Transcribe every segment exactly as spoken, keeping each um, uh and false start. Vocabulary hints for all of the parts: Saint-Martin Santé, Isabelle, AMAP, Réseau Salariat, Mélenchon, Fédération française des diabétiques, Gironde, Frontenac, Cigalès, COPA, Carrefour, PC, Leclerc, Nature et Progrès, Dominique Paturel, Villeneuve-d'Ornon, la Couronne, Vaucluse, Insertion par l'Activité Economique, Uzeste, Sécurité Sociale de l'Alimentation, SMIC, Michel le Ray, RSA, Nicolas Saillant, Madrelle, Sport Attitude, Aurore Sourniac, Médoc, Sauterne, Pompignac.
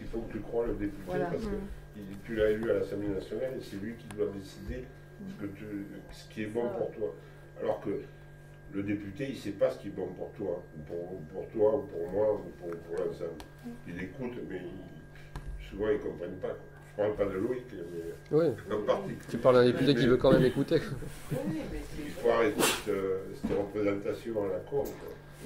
il faut que tu croies le député, voilà, parce mmh. que il, tu l'as élu à l'Assemblée nationale et c'est lui qui doit décider mmh. ce, que tu, ce qui est bon ah. pour toi. Alors que le député, il ne sait pas ce qui est bon pour toi, ou pour, pour toi, ou pour moi, ou pour, pour l'ensemble. Mmh. Il écoute, mais il, souvent ils ne comprennent pas. Je ne parle pas de Loïc, mais oui. en particulier. Tu parles d'un député mais, qui veut quand même écouter. Oui, mais il faut arrêter cette, cette représentation à la Cour.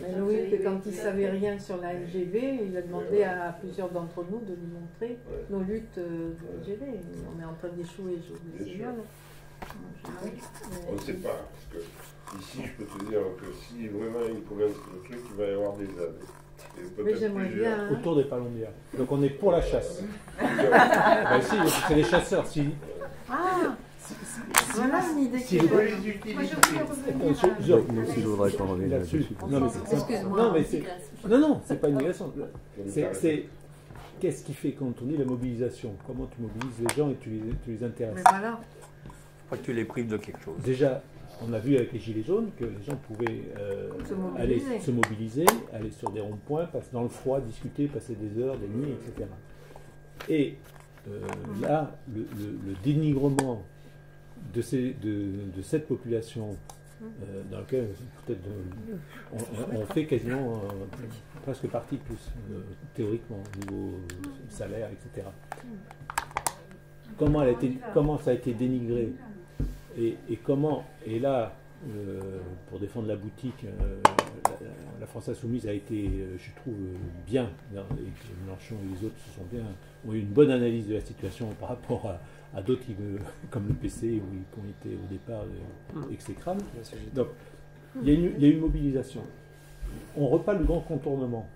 Mais Loïc, quand il ne savait rien sur la L G V, il a demandé ouais. à plusieurs d'entre nous de lui montrer ouais. nos luttes de L G V. Ouais. On est en train d'échouer, je vous le signale. On ne sait pas, parce que ici, je peux te dire que si vraiment il commence le truc, il va y avoir des années. Mais j'aimerais bien. Hein. Autour des palombières. Donc on est pour la chasse. Ben si, c'est les chasseurs, si. Ah si, si, si, voilà une idée qui est. Moi je voudrais pas revenir là-dessus. Non mais c'est. Non mais c'est. Non non, c'est pas une négation. C'est. Qu'est-ce qui fait quand on dit la mobilisation? Comment tu mobilises les gens et tu les, tu les intéresses? Mais voilà. Faut que tu les prives de quelque chose. Déjà. On a vu avec les Gilets jaunes que les gens pouvaient euh, se aller se mobiliser, aller sur des ronds-points, passer dans le froid, discuter, passer des heures, des nuits, et cetera. Et euh, là, le, le, le dénigrement de, ces, de, de cette population euh, dans laquelle peut-être euh, on, on fait quasiment euh, presque partie tous, euh, théoriquement, au niveau salaire, et cetera. Comment, elle a été, comment ça a été dénigré? Et, et comment, et là, euh, pour défendre la boutique, euh, la, la France Insoumise a été, euh, je trouve, euh, bien, non, et Mélenchon et les autres se sont bien, ont eu une bonne analyse de la situation par rapport à, à d'autres euh, comme le P C, où ils, où ils étaient au départ euh, exécrables. Donc, il y a une, il y a une mobilisation. On reparle du grand contournement.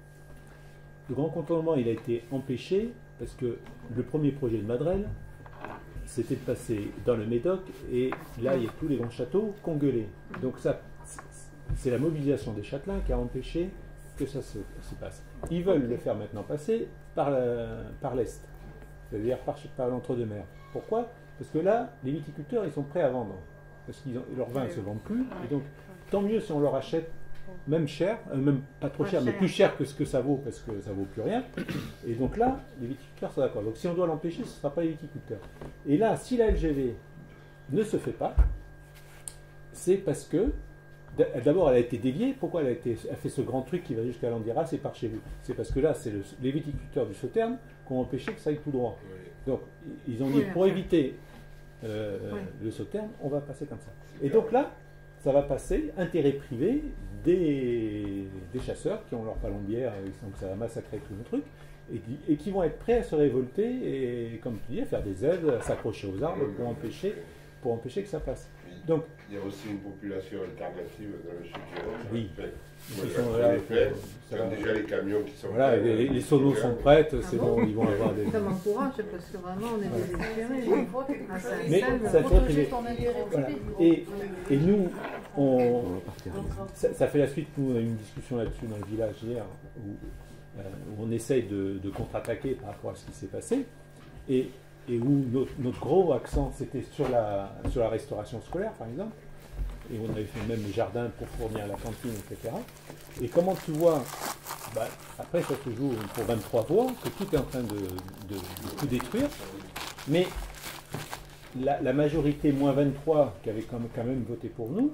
Le grand contournement, il a été empêché, parce que le premier projet de Madrelle, c'était de passer dans le Médoc, et là, il y a tous les grands châteaux congolais. Donc ça, c'est la mobilisation des châtelains qui a empêché que ça se, se passe. Ils veulent le faire maintenant passer par l'Est, c'est-à-dire par, par l'entre-deux-mers. Pourquoi? Parce que là, les viticulteurs, ils sont prêts à vendre, parce que leurs vins ne se vendent plus, et donc tant mieux si on leur achète même cher, euh, même pas trop cher, cher, mais plus cher que ce que ça vaut, parce que ça vaut plus rien. Et donc là, les viticulteurs sont d'accord. Donc si on doit l'empêcher, ce ne sera pas les viticulteurs. Et là, si la L G V ne se fait pas, c'est parce que, d'abord, elle a été déviée. Pourquoi elle a, été, elle a fait ce grand truc qui va jusqu'à l'Andiras et par chez vous? C'est parce que là, c'est le, les viticulteurs du Sauterne qui ont empêché que ça aille tout droit. Donc, ils ont dit, oui, pour éviter euh, oui. le Sauterne, on va passer comme ça. Et donc là, ça va passer, intérêt privé, des, des chasseurs qui ont leur palombière, donc ça va massacrer tout le truc, et qui, et qui vont être prêts à se révolter et, comme tu dis, à faire des aides, à s'accrocher aux arbres pour empêcher, pour empêcher que ça passe. Donc, il y a aussi une population alternative dans le sud-ouest. Oui. Ils sont là, ils ont déjà les camions qui sont voilà, prêts. Les, les sonos sont prêts, c'est ah bon, bon, ils vont avoir des... Ça m'encourage, parce que vraiment, on est désespérés. Mais ça fait... Et, et nous, on... Ça, ça fait la suite, nous, on a eu une discussion là-dessus dans le village hier, où, euh, où on essaye de, de contre-attaquer par rapport à ce qui s'est passé, et, et où notre, notre gros accent, c'était sur la, sur la restauration scolaire, par exemple. Et on avait fait même les jardins pour fournir la cantine, et cetera. Et comment tu vois, bah, après ça se joue pour vingt-trois voix, que tout est en train de, de, de tout détruire, mais la, la majorité moins vingt-trois qui avait quand même, quand même voté pour nous,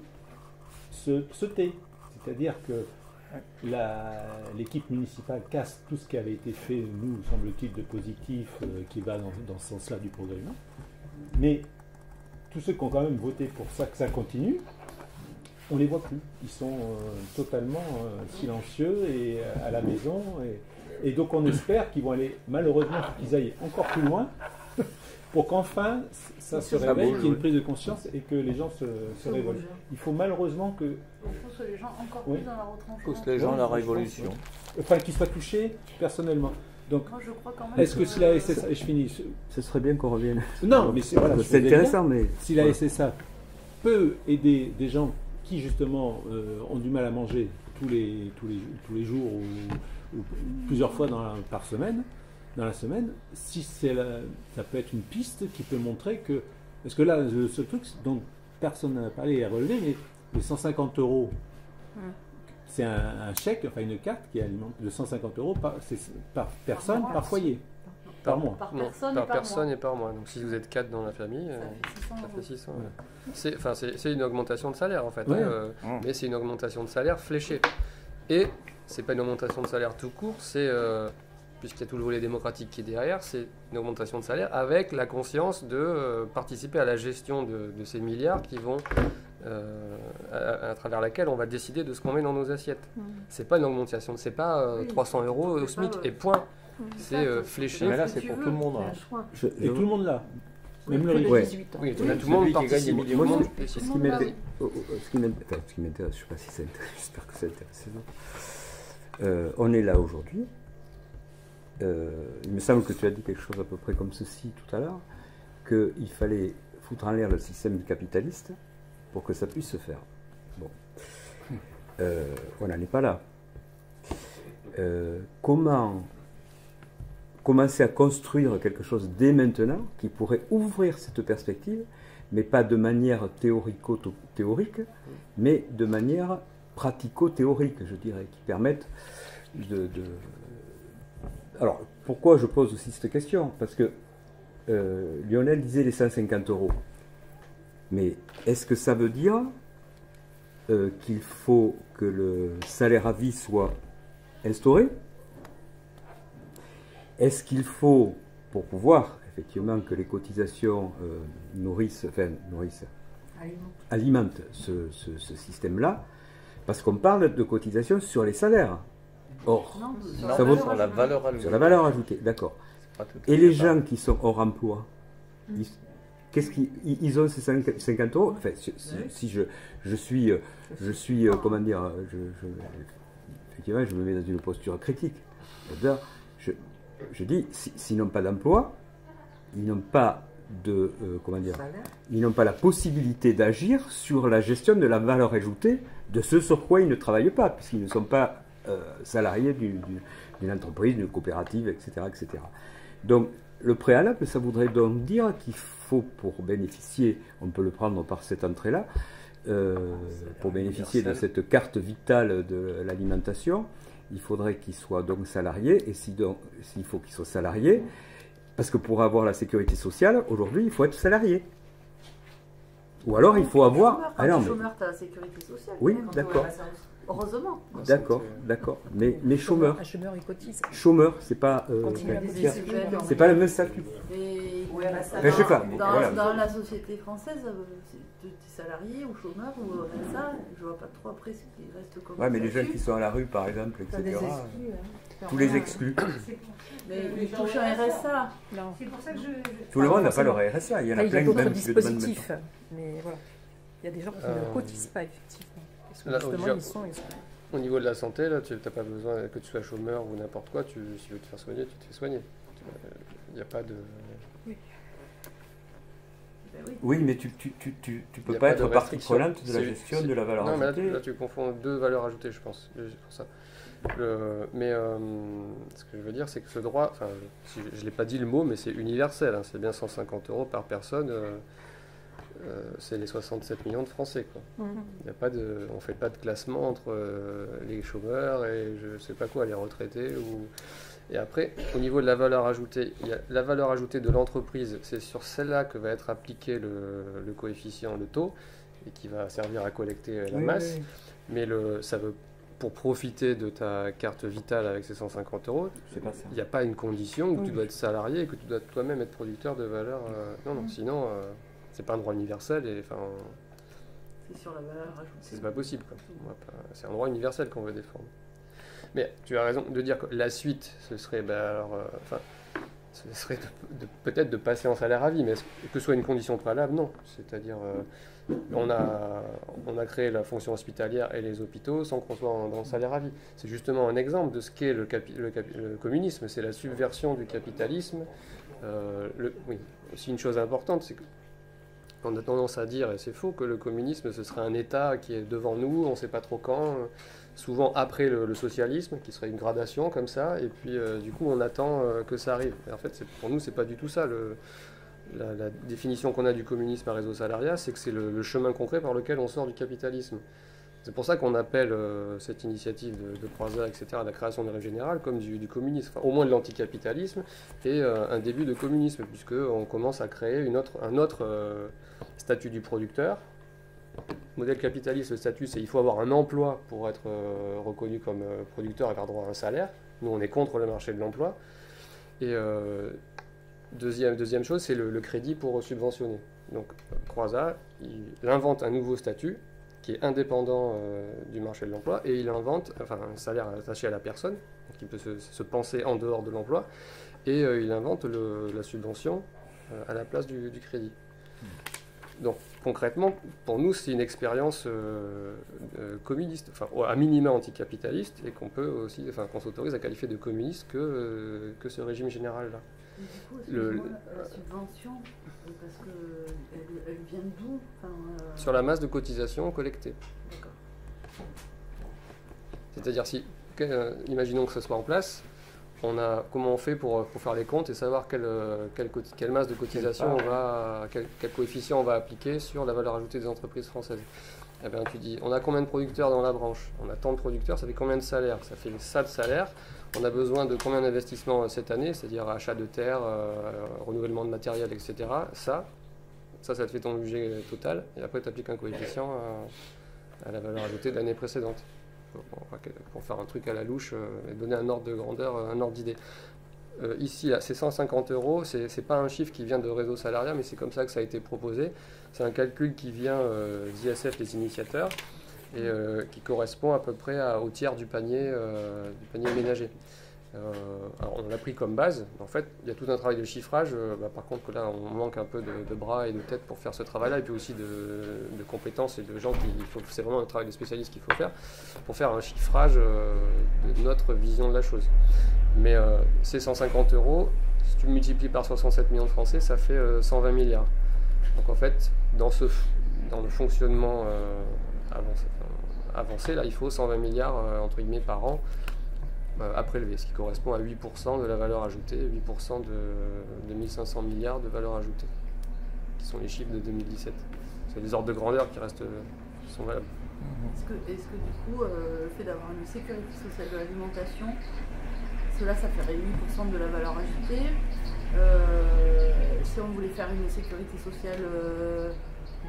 se, se tait. C'est-à-dire que l'équipe municipale casse tout ce qui avait été fait, nous, semble-t-il, de positif, euh, qui va dans, dans ce sens-là du progrès humain. Mais tous ceux qui ont quand même voté pour ça, que ça continue, on ne les voit plus. Ils sont euh, totalement euh, silencieux et euh, à la maison. Et, et donc on espère qu'ils vont aller, malheureusement, qu'ils aillent encore plus loin pour qu'enfin ça se réveille, qu'il y ait une prise de conscience et que les gens se, se révoltent. Il faut malheureusement que... On pousse les gens encore plus oui. dans la retranchement. Pousse les gens à la révolution. Enfin, qu'ils soient touchés personnellement. Donc, est-ce que si la S S A... Et je finis. Ce serait bien qu'on revienne. Non, mais c'est voilà, intéressant, mais... Si la S S A peut aider des gens qui, justement, euh, ont du mal à manger tous les, tous les, tous les jours ou, ou plusieurs fois dans la, par semaine, dans la semaine, si c'est ça peut être une piste qui peut montrer que... Parce que là, ce truc dont personne n'a parlé à relever, mais les cent cinquante euros... Mmh. C'est un, un chèque, enfin une carte qui alimente de cent cinquante euros par, par personne, par foyer. Par mois. Par personne, non, par et, par personne mois. et par mois. Donc si vous êtes quatre dans la famille, ça euh, fait six cents. Ouais. Ouais. C'est une augmentation de salaire en fait. Ouais. Hein, euh, ouais. Mais c'est une augmentation de salaire fléchée. Et c'est pas une augmentation de salaire tout court, c'est, euh, puisqu'il y a tout le volet démocratique qui est derrière, c'est une augmentation de salaire avec la conscience de euh, participer à la gestion de, de ces milliards qui vont... Euh, à, à travers laquelle on va décider de ce qu'on met dans nos assiettes. Mmh. C'est pas une augmentation, c'est pas euh, oui. trois cents euros au SMIC et point. Mmh. C'est euh, fléché. Mais là, c'est pour veux, tout le monde. Hein. Je, et je... tout le monde là. Même le riche. Ouais. Oui, tout, oui, tout le monde participe. Moi, moi, monde. Ce qui m'intéresse, oh, oh, ce qui m'intéresse, je sais pas si ça intéresse, j'espère que ça intéresse. Euh, on est là aujourd'hui. Euh, il me semble que tu as dit quelque chose à peu près comme ceci tout à l'heure, qu'il fallait foutre en l'air le système capitaliste pour que ça puisse se faire. Bon. Euh, on n'en est pas là. Euh, comment commencer à construire quelque chose dès maintenant qui pourrait ouvrir cette perspective, mais pas de manière théorico-théorique, mais de manière pratico-théorique, je dirais, qui permette de... de... Alors, pourquoi je pose aussi cette question? Parce que euh, Lionel disait les cent cinquante euros. Mais est-ce que ça veut dire euh, qu'il faut que le salaire à vie soit instauré? Est-ce qu'il faut, pour pouvoir effectivement que les cotisations euh, nourrissent, enfin nourrissent, alimentent ce, ce, ce système-là, parce qu'on parle de cotisations sur les salaires. Or, non, sur, ça la vaut, la valeur ajoutée. sur la valeur ajoutée, d'accord. Et les gens pas. qui sont hors emploi, mmh. ils, Qu'est-ce qu'ils ils ont ces cinquante euros? Enfin, si, si, si je, je suis, je suis, comment dire, je, je, effectivement, je me mets dans une posture critique. Je, je dis, s'ils si, n'ont pas d'emploi, ils n'ont pas de, euh, comment dire, ils n'ont pas la possibilité d'agir sur la gestion de la valeur ajoutée de ce sur quoi ils ne travaillent pas, puisqu'ils ne sont pas euh, salariés d'une d'une entreprise, d'une coopérative, et cetera, et cetera. Donc le préalable, ça voudrait donc dire qu'il faut, pour bénéficier, on peut le prendre par cette entrée-là, euh, pour bénéficier de cette carte vitale de l'alimentation, il faudrait qu'il soit donc salarié, et s'il si faut qu'il soit salarié, parce que pour avoir la sécurité sociale, aujourd'hui, il faut être salarié. Ou alors, il faut avoir... Quand tu es chômeur, tu as la sécurité sociale. Oui, d'accord. Heureusement. D'accord, d'accord. Mais, mais chômeur. Un chômeur, il cotise. Chômeur, c'est pas. Euh, c'est pas le même statut. Et, ouais, bah, ça, dans, je sais pas. Dans, voilà. dans la société française, tu es salarié ou chômeur ou ça, je vois pas trop après ce qui reste comme. Ouais, mais les jeunes qui sont à la rue, par exemple, et cetera. Des exclus, hein. Tous les exclus. Mais ils touchent un R S A. Non. C'est pour ça que je. Tout le monde n'a pas leur R S A. Il y en a plein qui même dispositifs. Mais voilà. Il y a des gens qui ne cotisent pas, effectivement. Là, déjà, ils sont, ils sont... Au niveau de la santé, là, tu n'as pas besoin que tu sois chômeur ou n'importe quoi. Tu, si tu veux te faire soigner, tu te fais soigner. Il n'y a pas de. Oui, ben oui. oui mais tu ne tu, tu, tu, tu peux pas être partie prenante de la gestion de la valeur non, ajoutée. Non, mais là, là, tu confonds deux valeurs ajoutées, je pense. Pour ça. Le, mais euh, ce que je veux dire, c'est que ce droit, enfin, je ne l'ai pas dit le mot, mais c'est universel. Hein, c'est bien cent cinquante euros par personne. Euh, Euh, c'est les soixante-sept millions de Français, quoi. Mmh. Y a pas de, on ne fait pas de classement entre euh, les chômeurs et je ne sais pas quoi, les retraités. Ou... Et après, au niveau de la valeur ajoutée, y a la valeur ajoutée de l'entreprise, c'est sur celle-là que va être appliqué le, le coefficient, le taux, et qui va servir à collecter la oui, masse. Oui. Mais le, ça veut, pour profiter de ta carte vitale avec ces cent cinquante euros, il n'y a pas une condition où oui. tu dois être salarié et que tu dois toi-même être producteur de valeur. Euh, non, non, mmh. sinon... Euh, c'est pas un droit universel et enfin. C'est sur la valeur ajoutée. C'est pas possible. C'est un droit universel qu'on veut défendre. Mais tu as raison de dire que la suite, ce serait, ben alors, euh, enfin, ce serait peut-être de passer en salaire à vie, mais que ce soit une condition préalable, non. C'est-à-dire, euh, on a, on a créé la fonction hospitalière et les hôpitaux sans qu'on soit en, dans le salaire à vie. C'est justement un exemple de ce qu'est le, le, le communisme. C'est la subversion du capitalisme. Euh, le, oui. Aussi une chose importante, c'est que on a tendance à dire, et c'est faux, que le communisme, ce serait un État qui est devant nous, on ne sait pas trop quand, souvent après le, le socialisme, qui serait une gradation comme ça, et puis euh, du coup on attend euh, que ça arrive. Et en fait, pour nous, ce n'est pas du tout ça. Le, la, la définition qu'on a du communisme à Réseau Salariat, c'est que c'est le, le chemin concret par lequel on sort du capitalisme. C'est pour ça qu'on appelle euh, cette initiative de, de Croizat, et cetera, la création du rêve général comme du, du communisme, enfin, au moins de l'anticapitalisme, et euh, un début de communisme, puisqu'on commence à créer une autre, un autre euh, statut du producteur. Modèle capitaliste, le statut, c'est qu'il faut avoir un emploi pour être euh, reconnu comme euh, producteur et avoir droit à un salaire. Nous, on est contre le marché de l'emploi. Et euh, deuxième, deuxième chose, c'est le, le crédit pour subventionner. Donc, Croizat, il, il invente un nouveau statut qui est indépendant euh, du marché de l'emploi, et il invente enfin, un salaire attaché à la personne, qui peut se, se penser en dehors de l'emploi, et euh, il invente le, la subvention euh, à la place du, du crédit. Donc, concrètement, pour nous, c'est une expérience euh, euh, communiste, enfin, à minima anticapitaliste, et qu'on peut aussi, enfin, qu'on s'autorise à qualifier de communiste que, euh, que ce régime général-là. Du coup, le, la, la subvention, parce qu'elle elle vient d'où enfin, euh... Sur la masse de cotisations collectées. D'accord. C'est-à-dire, si, que, imaginons que ce soit en place, on a, comment on fait pour, pour faire les comptes et savoir quelle, quelle, quelle masse de cotisation on va, quel, quel coefficient on va appliquer sur la valeur ajoutée des entreprises françaises. Eh bien, tu dis, on a combien de producteurs dans la branche? On a tant de producteurs, ça fait combien de salaires? Ça fait ça de salaires. On a besoin de combien d'investissements cette année? C'est-à-dire achat de terre, euh, renouvellement de matériel, et cetera. Ça, ça, ça te fait ton budget total. Et après, tu appliques un coefficient à, à la valeur ajoutée de l'année précédente. Pour faire un truc à la louche euh, et donner un ordre de grandeur, un ordre d'idée. Euh, ici, c'est cent cinquante euros, c'est pas un chiffre qui vient de Réseau Salariat, mais c'est comme ça que ça a été proposé. C'est un calcul qui vient euh, d'I S F, les initiateurs, et euh, qui correspond à peu près à, au tiers du panier, euh, du panier ménager. Euh, alors on l'a pris comme base, mais en fait, il y a tout un travail de chiffrage. Euh, bah, par contre, là, on manque un peu de, de bras et de tête pour faire ce travail-là, et puis aussi de, de compétences et de gens qui... C'est vraiment un travail de spécialiste qu'il faut faire pour faire un chiffrage euh, de notre vision de la chose. Mais euh, ces cent cinquante euros, si tu multiplies par soixante-sept millions de Français, ça fait euh, cent vingt milliards. Donc en fait, dans, ce, dans le fonctionnement euh, avancé, enfin, avancé, là, il faut cent vingt milliards euh, entre guillemets par an à prélever, ce qui correspond à huit pour cent de la valeur ajoutée, huit pour cent de mille cinq cents milliards de valeur ajoutée, qui sont les chiffres de deux mille dix-sept. C'est des ordres de grandeur qui restent, qui sont valables. Est-ce que, est-ce que du coup, euh, le fait d'avoir une sécurité sociale de l'alimentation, cela, ça ferait huit pour cent de la valeur ajoutée. Euh, si on voulait faire une sécurité sociale euh,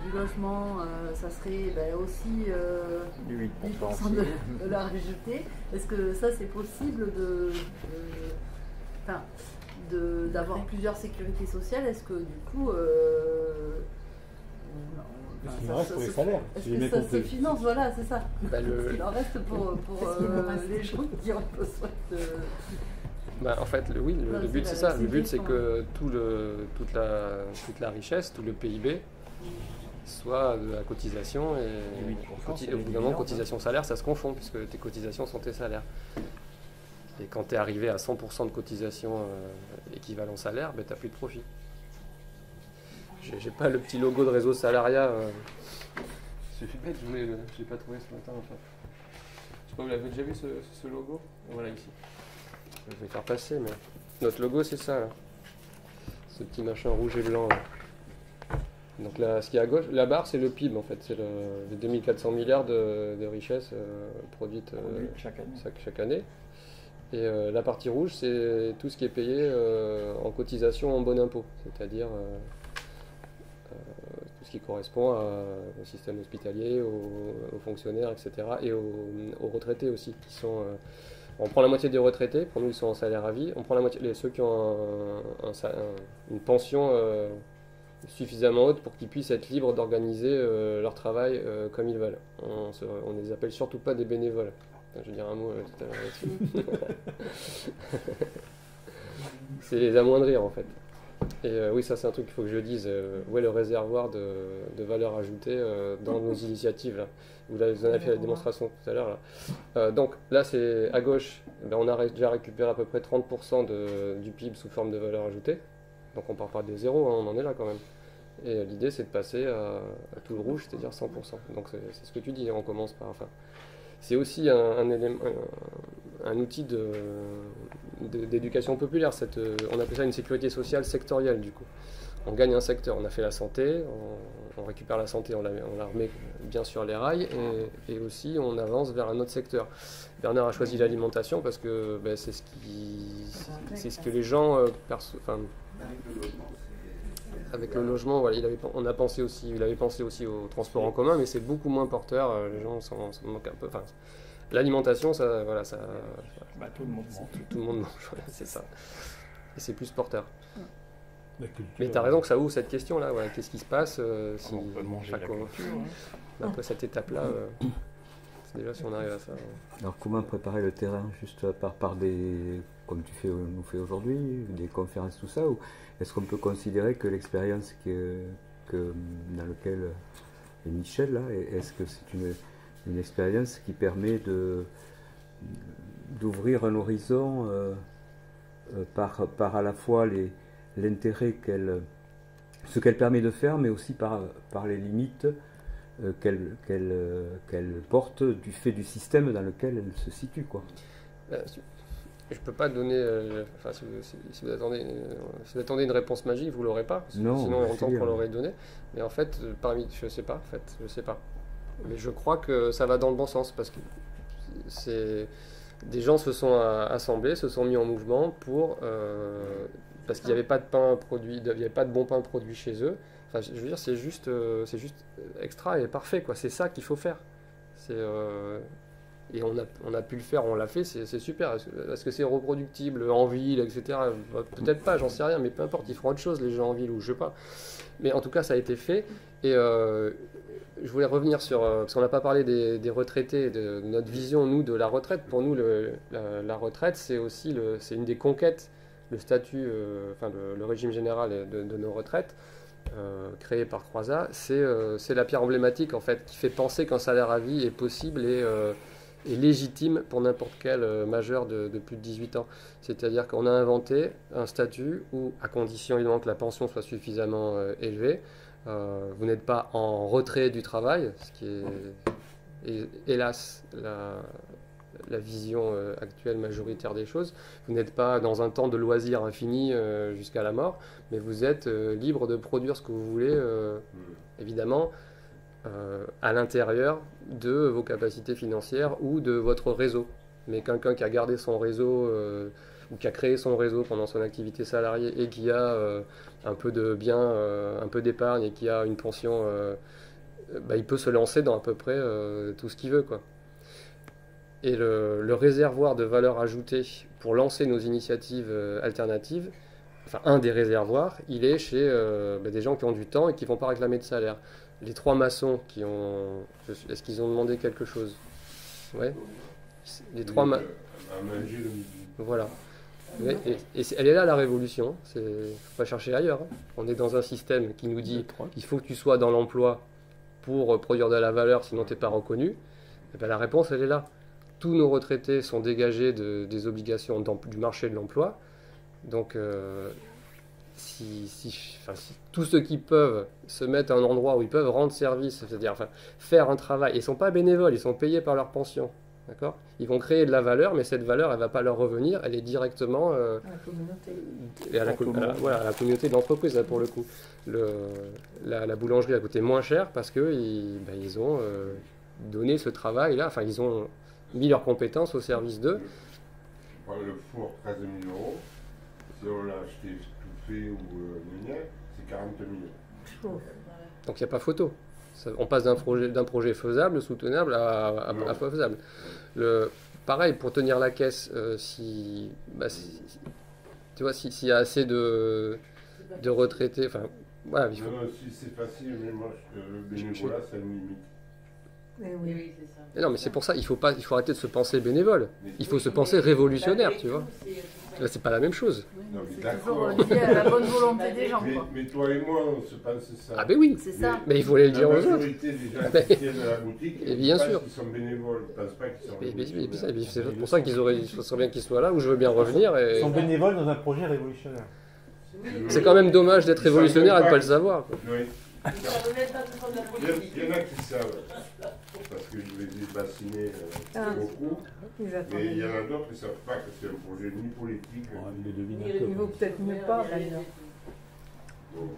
du logement, euh, ça serait ben, aussi euh, huit pour cent de la valeur ajoutée. Est-ce que ça, c'est possible de, de, d'avoir plusieurs sécurités sociales? Est-ce que du coup, euh, non, il en reste pour les salaires. Est-ce que ça se finance? Voilà, c'est ça. Ben le... Il en reste pour, pour euh, les gens qui ont besoin de... Ben, en fait, le, oui, le, non, le but c'est ça. Le but c'est que tout le, toute, la, toute la richesse, tout le P I B, soit de la cotisation et au bout d'un moment, cotisation salaire, ça se confond puisque tes cotisations sont tes salaires. Et quand tu es arrivé à cent pour cent de cotisation euh, équivalent salaire, ben, tu n'as plus de profit. J'ai pas le petit logo de Réseau Salariat. Euh. Je suis bête, je l'ai pas trouvé ce matin. Enfin. Je sais pas, vous l'avez déjà vu ce, ce logo? Voilà, ici. Je vais faire passer, mais notre logo c'est ça, là. Ce petit machin rouge et blanc. Là. Donc là, ce qui est à gauche, la barre c'est le P I B en fait, c'est le, les deux mille quatre cents milliards de, de richesses euh, produites euh, chaque année. Chaque, chaque année. Et euh, la partie rouge c'est tout ce qui est payé euh, en cotisation en bon impôt, c'est-à-dire euh, euh, tout ce qui correspond à, au système hospitalier, aux, aux fonctionnaires, et cetera. Et aux, aux retraités aussi, qui sont... Euh, on prend la moitié des retraités, pour nous ils sont en salaire à vie, on prend la moitié les, ceux qui ont un, un, un, une pension euh, suffisamment haute pour qu'ils puissent être libres d'organiser euh, leur travail euh, comme ils veulent. On, se, on les appelle surtout pas des bénévoles. Enfin, je vais dire un mot euh, tout à l'heure là-dessus. C'est les amoindrir en fait. Et euh, oui, ça c'est un truc qu'il faut que je dise, euh, où est le réservoir de, de valeur ajoutée euh, dans nos initiatives là. Vous avez fait la démonstration tout à l'heure là. Euh, donc là c'est à gauche, ben, on a déjà récupéré à peu près trente pour cent de, du P I B sous forme de valeur ajoutée. Donc on part pas des zéros, hein, on en est là quand même. Et euh, l'idée c'est de passer à, à tout le rouge, c'est-à-dire cent pour cent. Donc c'est ce que tu dis, on commence par... Enfin, c'est aussi un, un, élément, un, un outil d'éducation populaire. Cette, on appelle ça une sécurité sociale sectorielle, du coup. on gagne un secteur, on a fait la santé, on, on récupère la santé, on la, on la remet bien sur les rails, et, et aussi on avance vers un autre secteur. Bernard a choisi l'alimentation parce que ben, c'est ce, c'est ce que les gens... Euh, perso, avec le logement, voilà, il avait, on a pensé aussi, il avait pensé aussi au transport en commun, mais c'est beaucoup moins porteur, les gens s'en manquent un peu. Enfin, l'alimentation, ça, voilà, ça... Bah, tout le monde mange. Tout, tout le monde mange, voilà, c'est ça. Et c'est plus porteur. Ouais. La culture, mais tu as raison que ça ouvre cette question-là, voilà, qu'est-ce qui se passe euh, si on peut manger la culture, hein. Après cette étape-là, euh, c'est déjà si on arrive à ça. Euh. Alors comment préparer le terrain, juste à part par des... comme tu fais, nous fais aujourd'hui, des conférences, tout ça, ou est-ce qu'on peut considérer que l'expérience que, que, dans laquelle est Michel, là, est-ce que c'est une, une expérience qui permet de d'ouvrir un horizon euh, par, par à la fois les l'intérêt qu'elle, ce qu'elle permet de faire, mais aussi par, par les limites euh, qu'elle qu'elle, euh, qu'elle porte du fait du système dans lequel elle se situe, quoi. Merci. Je ne peux pas donner, euh, enfin, si vous, si, si, vous attendez, euh, si vous attendez une réponse magique, vous ne l'aurez pas, non, sinon on entend qu'on l'aurait donnée. Mais en fait, parmi, je ne sais pas, en fait, je sais pas. Mais je crois que ça va dans le bon sens, parce que c'est, des gens se sont assemblés, se sont mis en mouvement pour, euh, parce qu'il n'y avait pas de pain produit, il n'y avait pas de bon pain produit chez eux. Enfin, je veux dire, c'est juste, euh, c'est juste extra et parfait, quoi. C'est ça qu'il faut faire. C'est... Euh, Et on a, on a pu le faire, on l'a fait, c'est super. Est-ce que c'est reproductible en ville, et cetera. Peut-être pas, j'en sais rien, mais peu importe, ils feront autre chose, les gens en ville, ou je sais pas. Mais en tout cas, ça a été fait. Et euh, je voulais revenir sur... Parce qu'on n'a pas parlé des, des retraités, de notre vision, nous, de la retraite. Pour nous, le, la, la retraite, c'est aussi le, c'est une des conquêtes, le statut, euh, enfin, le, le régime général de, de nos retraites. Euh, créé par Croizat, c'est euh, la pierre emblématique, en fait, qui fait penser qu'un salaire à vie est possible et... Euh, est légitime pour n'importe quel euh, majeur de, de plus de dix-huit ans. C'est-à-dire qu'on a inventé un statut où, à condition évidemment que la pension soit suffisamment euh, élevée, euh, vous n'êtes pas en retrait du travail, ce qui est, est hélas la, la vision euh, actuelle majoritaire des choses. Vous n'êtes pas dans un temps de loisir infini euh, jusqu'à la mort, mais vous êtes euh, libre de produire ce que vous voulez, euh, évidemment, Euh, à l'intérieur de vos capacités financières ou de votre réseau. Mais quelqu'un qui a gardé son réseau euh, ou qui a créé son réseau pendant son activité salariée et qui a euh, un peu de bien, euh, un peu d'épargne et qui a une pension, euh, bah, il peut se lancer dans à peu près euh, tout ce qu'il veut, quoi. Et le, le réservoir de valeur ajoutée pour lancer nos initiatives euh, alternatives, enfin un des réservoirs, il est chez euh, bah, des gens qui ont du temps et qui ne vont pas réclamer de salaire. Les trois maçons qui ont... Est-ce qu'ils ont demandé quelque chose? Ouais. Les trois maçons... Voilà. Et, et, et elle est là, la révolution. Il ne faut pas chercher ailleurs. On est dans un système qui nous dit qu'il faut que tu sois dans l'emploi pour produire de la valeur, sinon tu n'es pas reconnu. Et bien, la réponse, elle est là. Tous nos retraités sont dégagés de, des obligations du marché de l'emploi. Donc... Euh, Si, si, enfin, si tous ceux qui peuvent se mettre à un endroit où ils peuvent rendre service, c'est-à-dire enfin, faire un travail, ils ne sont pas bénévoles, ils sont payés par leur pension, d'accord? Ils vont créer de la valeur, mais cette valeur, elle ne va pas leur revenir, elle est directement euh, à la communauté, et à la, à la, voilà, à la communauté de l'entreprise, là, pour le coup. Le, la, la boulangerie a coûté moins cher parce qu'ils ben, ils ont euh, donné ce travail-là, enfin, ils ont mis leurs compétences au service d'eux. Le four, treize mille euros, si on l'a acheté... ou euh, c'est quarante mille. Donc il n'y a pas photo. Ça, on passe d'un projet, d'un projet faisable, soutenable, à pas faisable. Le, pareil, pour tenir la caisse, euh, si, bah, si, tu vois, s'il si y a assez de, de retraités... Enfin, voilà, il faut... Non, si c'est facile, mais moi, le bénévolat, c'est une limite. Mais oui, oui, c'est ça. Mais non, mais c'est pour ça, il faut, pas, il faut arrêter de se penser bénévole. Il faut se penser révolutionnaire, tu vois. Là, c'est pas la même chose. Non, mais d'accord. C'est toujours lié à la bonne volonté des gens. Mais, quoi. Mais toi et moi, on se pense ça. Ah ben oui, c'est ça. Mais il faut aller le dire aux autres. La majorité des gens qui tiennent à la boutique, et bien sûr, ils sont bénévoles, ils ne pensent pas qu'ils sont bénévoles. C'est pour ça qu'ils auraient, ce serait bien qu'ils soient là où je veux bien revenir. Et... Ils sont bénévoles dans un projet révolutionnaire. C'est quand même dommage d'être révolutionnaire et de ne pas le savoir. Oui. Il y en a qui savent, parce que je les ai bassinés euh, beaucoup, mais il y en a d'autres qui ne savent pas que c'est un projet ni politique, ni... Ils ne le devinent peut-être mieux pas, d'ailleurs. Donc,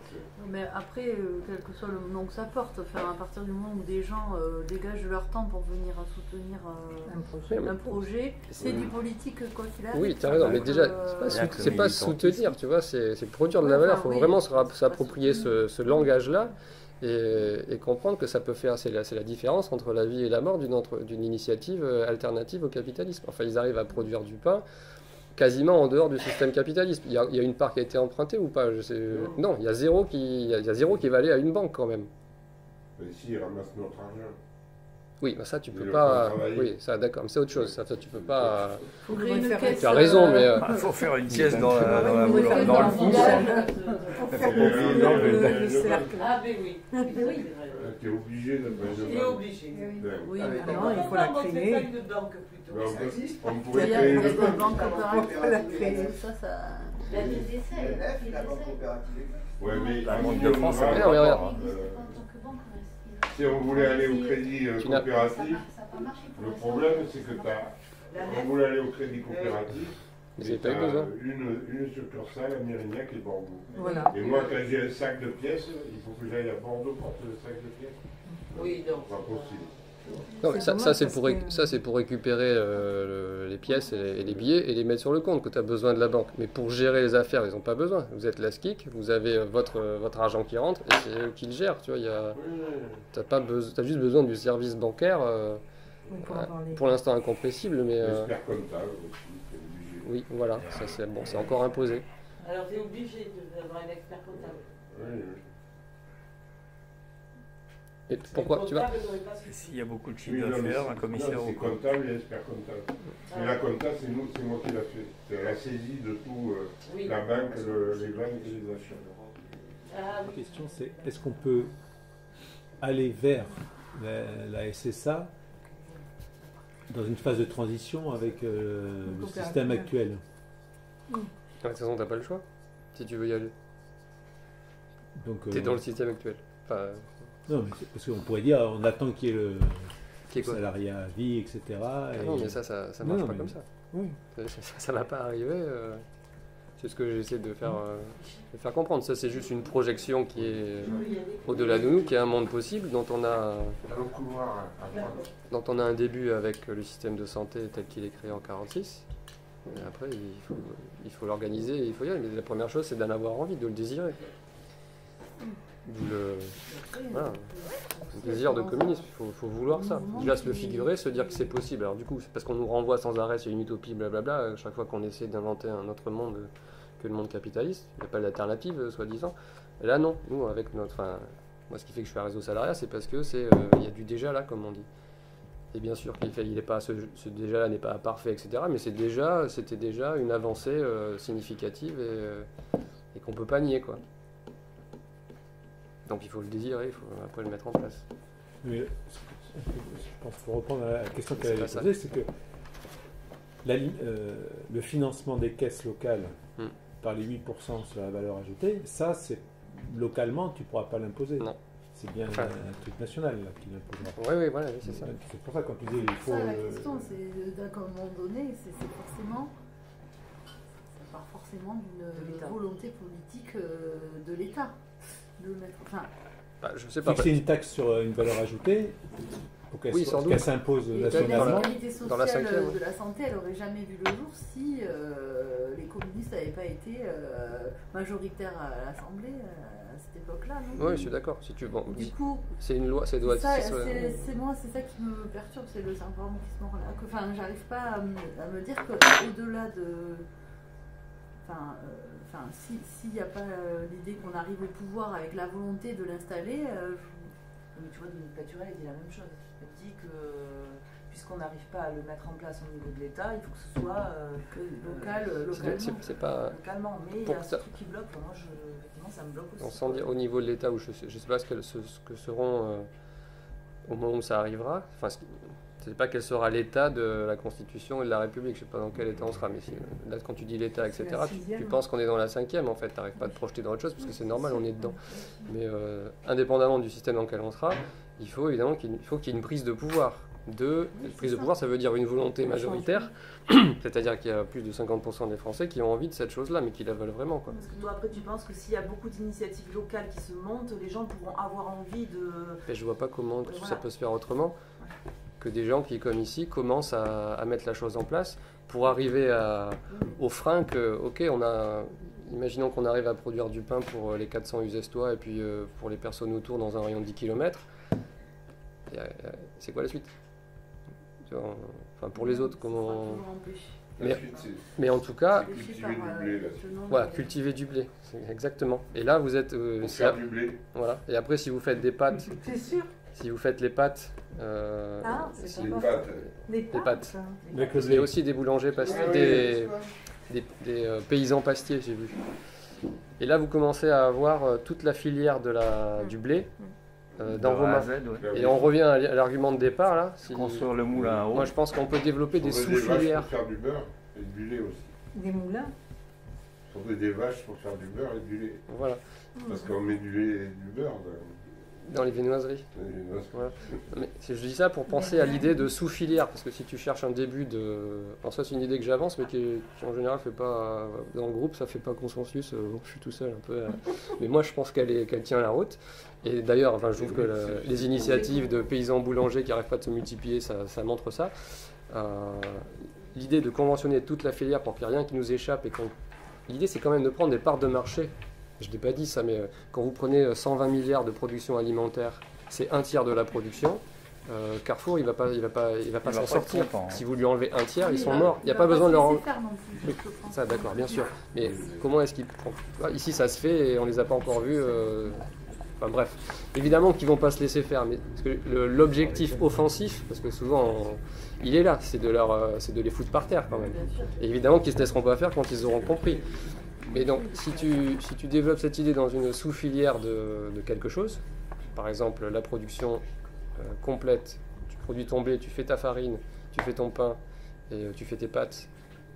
mais après, euh, quel que soit le nom que ça porte, enfin, à partir du moment où des gens euh, dégagent leur temps pour venir à soutenir euh, un projet, oui, projet c'est oui. du politique quoi qu'il arrive. Oui, tu as raison, mais déjà, euh, c'est pas, pas soutenir, tu vois, c'est produire de la valeur. Il faut oui, vraiment s'approprier ce, ce langage-là. Et, et comprendre que ça peut faire, c'est la, la différence entre la vie et la mort d'une initiative alternative au capitalisme. Enfin, ils arrivent à produire du pain quasiment en dehors du système capitaliste. Il y a, il y a une part qui a été empruntée ou pas, je sais, non. non, il y a zéro qui, il y a, il y a zéro qui va aller à une banque quand même. Mais si, ils ramassent notre argent. Oui, bah ça tu peux pas. Oui, ça d'accord, mais c'est autre chose. Ça, ça tu peux pas. Faut créer une caisse. Tu as raison, mais euh... bah, faut faire une caisse dans, la, dans, la, dans, la, dans le fond. Ah ben oui. Tu es obligé de. Tu es obligé. Oui, non, il faut la créer. Ça existe. On pourrait créer une banque coopérative. Ça, ça. Il y a des essais. La banque coopérative. Oui, mais la Banque de France, ça va pas. Si on voulait aller au crédit coopératif, le problème c'est que tu as, on voulait aller au crédit coopératif, tu as une, une succursale à Mérignac et Bordeaux. Voilà. Et moi quand j'ai un sac de pièces, il faut que j'aille à Bordeaux porter le sac de pièces. Oui, donc. Pas possible. Non, ça, ça c'est pour, que... pour récupérer euh, le, les pièces et les, et les billets et les mettre sur le compte que tu as besoin de la banque. Mais pour gérer les affaires, ils n'ont pas besoin. Vous êtes la S C I C, vous avez votre, votre argent qui rentre et c'est eux qui le gèrent. Tu vois, y a... t'as pas be... t'as juste besoin du service bancaire, euh, oui, pour, euh, pour l'instant incompressible. Mais euh... comptable aussi, oui, voilà, ça c'est bon, c'est encore imposé. Alors tu es obligé d'avoir un expert comptable. Oui. Et pourquoi tu vas s'il y a beaucoup de chiffres oui, d'affaires, un commissaire non, ou quoi. Comptable et expert comptable. Ah. Mais la compta, c'est moi qui l'a fait. C'est la saisie de tout, euh, oui. la banque, le, les banques et les achats. Ah, oui. La question, c'est est-ce qu'on peut aller vers la, la S S A dans une phase de transition avec euh, le système actuel? De toute façon, tu n'as pas le choix si tu veux y aller. Tu es euh, dans le système actuel. Enfin, non, mais parce qu'on pourrait dire, on attend qu'il y ait le, le salariat à vie, et cetera. Ah non, et... mais ça, ça ne marche non, pas mais... comme ça. Oui. Ça ne va pas arriver. Euh... C'est ce que j'essaie de, euh... de faire comprendre. Ça, c'est juste une projection qui est au-delà de nous, qui est un monde possible, dont on a, dont on a un début avec le système de santé tel qu'il est créé en mille neuf cent quarante-six. Et après, il faut l'organiser et il faut y aller. Mais la première chose, c'est d'en avoir envie, de le désirer. Le, voilà, le désir de communisme, il faut, faut vouloir ça. Il va se le figurer, se dire que c'est possible. Alors, du coup, c'est parce qu'on nous renvoie sans arrêt, c'est une utopie, blablabla. Chaque fois qu'on essaie d'inventer un autre monde que le monde capitaliste, il n'y a pas d'alternative, soi-disant. Là, non. Nous, avec notre. Enfin, moi, ce qui fait que je suis à Réseau Salariat, c'est parce que c'est, euh, il y a du déjà là, comme on dit. Et bien sûr, qu'il fait, il est pas, ce, ce déjà là n'est pas parfait, et cetera. Mais c'est déjà, c'était déjà une avancée euh, significative et, euh, et qu'on ne peut pas nier, quoi. Donc il faut le désirer, il faut après le mettre en place. Mais je pense qu'il faut reprendre à la question qu'elle avait posée, c'est que la, euh, le financement des caisses locales hmm. par les huit pour cent sur la valeur ajoutée, ça, c'est localement, tu ne pourras pas l'imposer. Non. C'est bien enfin, un truc national là, qui l'imposera. Oui, oui, voilà, oui, c'est ça. C'est pour ça quand tu dis il faut... Ça, la question, euh, c'est d'un moment donné, c'est forcément... Ça part forcément d'une volonté politique euh, de l'État. Enfin, bah, je sais pas. Fixer une taxe sur une valeur ajoutée pour qu'elle oui, qu s'impose nationalement. La sécurité sociale de la santé, elle n'aurait jamais vu le jour si euh, les communistes n'avaient pas été euh, majoritaires à l'Assemblée à cette époque-là. Oui, je suis d'accord. Si tu bon, du coup, c'est une loi, c'est doit. C'est moi, c'est ça qui me perturbe, c'est le syndrome qui se mord là. Enfin, j'arrive pas à me, à me dire qu'au-delà de. Enfin, euh, enfin, s'il si n'y a pas euh, l'idée qu'on arrive au pouvoir avec la volonté de l'installer... Euh, je... Mais tu vois, Dominique Paturel, elle dit la même chose. Elle dit que, puisqu'on n'arrive pas à le mettre en place au niveau de l'État, il faut que ce soit euh, local, euh, localement. C est, c est pas... localement. Mais il y a ce truc qui bloque. Moi, je, effectivement, ça me bloque aussi. On sent dire, au niveau de l'État, où je ne sais, sais pas ce que, ce, ce que seront... Euh, au moment où ça arrivera... Enfin, ce... Je ne sais pas quel sera l'état de la Constitution et de la République, je ne sais pas dans quel état on sera, mais si, là, quand tu dis l'état, et cetera, tu, tu penses qu'on est dans la cinquième, en fait, tu n'arrives pas à te projeter dans autre chose, parce que c'est normal, on est dedans. Mais euh, indépendamment du système dans lequel on sera, il faut évidemment qu'il faut qu'il y ait une prise de pouvoir. de oui, prise de ça. pouvoir, ça veut dire une volonté majoritaire, c'est-à-dire qu'il y a plus de cinquante pour cent des Français qui ont envie de cette chose-là, mais qui la veulent vraiment, quoi. Parce que toi, après, tu penses que s'il y a beaucoup d'initiatives locales qui se montent, les gens pourront avoir envie de... Ben, je vois pas comment ben, voilà. ça peut se faire autrement ouais. que des gens qui, comme ici, commencent à, à mettre la chose en place pour arriver à, mmh. au frein que, ok, on a... Imaginons qu'on arrive à produire du pain pour les quatre cents Uzestois et puis euh, pour les personnes autour dans un rayon de dix kilomètres. Euh, c'est quoi la suite? Enfin, pour les autres, comment... Mais, mais en tout cas... Cultiver du blé, là. Voilà, cultiver du blé, exactement. Et là, vous êtes... Euh, faire du blé. Voilà. Et après, si vous faites des pâtes... C'est sûr. Si vous faites les pâtes... Euh, ah, c'est des pâtes. Des pâtes. Des pâtes. Mais aussi des boulangers, past... ah, oui, des... des, des euh, paysans pastiers, j'ai vu. Et là, vous commencez à avoir euh, toute la filière de la, mmh. du blé euh, dans vos mains. Ouais. Et on revient à l'argument de départ, là. Si construire il... le moulin à eau. Moi, je pense qu'on peut développer on des sous-filières. Faire du beurre et du lait aussi. Des moulins. Trouver des vaches pour faire du beurre et du lait. Voilà. Mmh. Parce qu'on met du lait et du beurre dans, dans les viennoiseries. Dans les viennoiseries. Voilà. Mais je dis ça pour penser à l'idée de sous-filière, parce que si tu cherches un début de... Alors ça, c'est une idée que j'avance, mais qui, qui en général fait pas... Dans le groupe, ça fait pas consensus. Bon, je suis tout seul un peu. À... Mais moi, je pense qu'elle est... qu'elle tient la route. Et d'ailleurs, enfin, je trouve que la, les initiatives de paysans boulangers qui n'arrivent pas de se multiplier, ça, ça montre ça. Euh, l'idée de conventionner toute la filière pour qu'il n'y ait rien qui nous échappe. Et qu'on... L'idée, c'est quand même de prendre des parts de marché. Je ne l'ai pas dit ça, mais quand vous prenez cent vingt milliards de production alimentaire, c'est un tiers de la production. Euh, Carrefour, il ne va pas, il va pas, il va pas s'en sortir. Temps, hein. Si vous lui enlevez un tiers, oui, ils sont morts. Il n'y a pas, pas besoin de leur enlever. Oui. Ça, d'accord, bien sûr. Mais comment est-ce qu'ils... Ici, ça se fait et on ne les a pas encore vus... Euh... Enfin, bref, évidemment qu'ils ne vont pas se laisser faire, mais l'objectif offensif, parce que souvent on, il est là, c'est de, de les foutre par terre quand même. Et évidemment qu'ils ne se laisseront pas faire quand ils auront compris. Mais donc, si tu, si tu développes cette idée dans une sous-filière de, de quelque chose, par exemple la production euh, complète, tu produis ton blé, tu fais ta farine, tu fais ton pain, et euh, tu fais tes pâtes,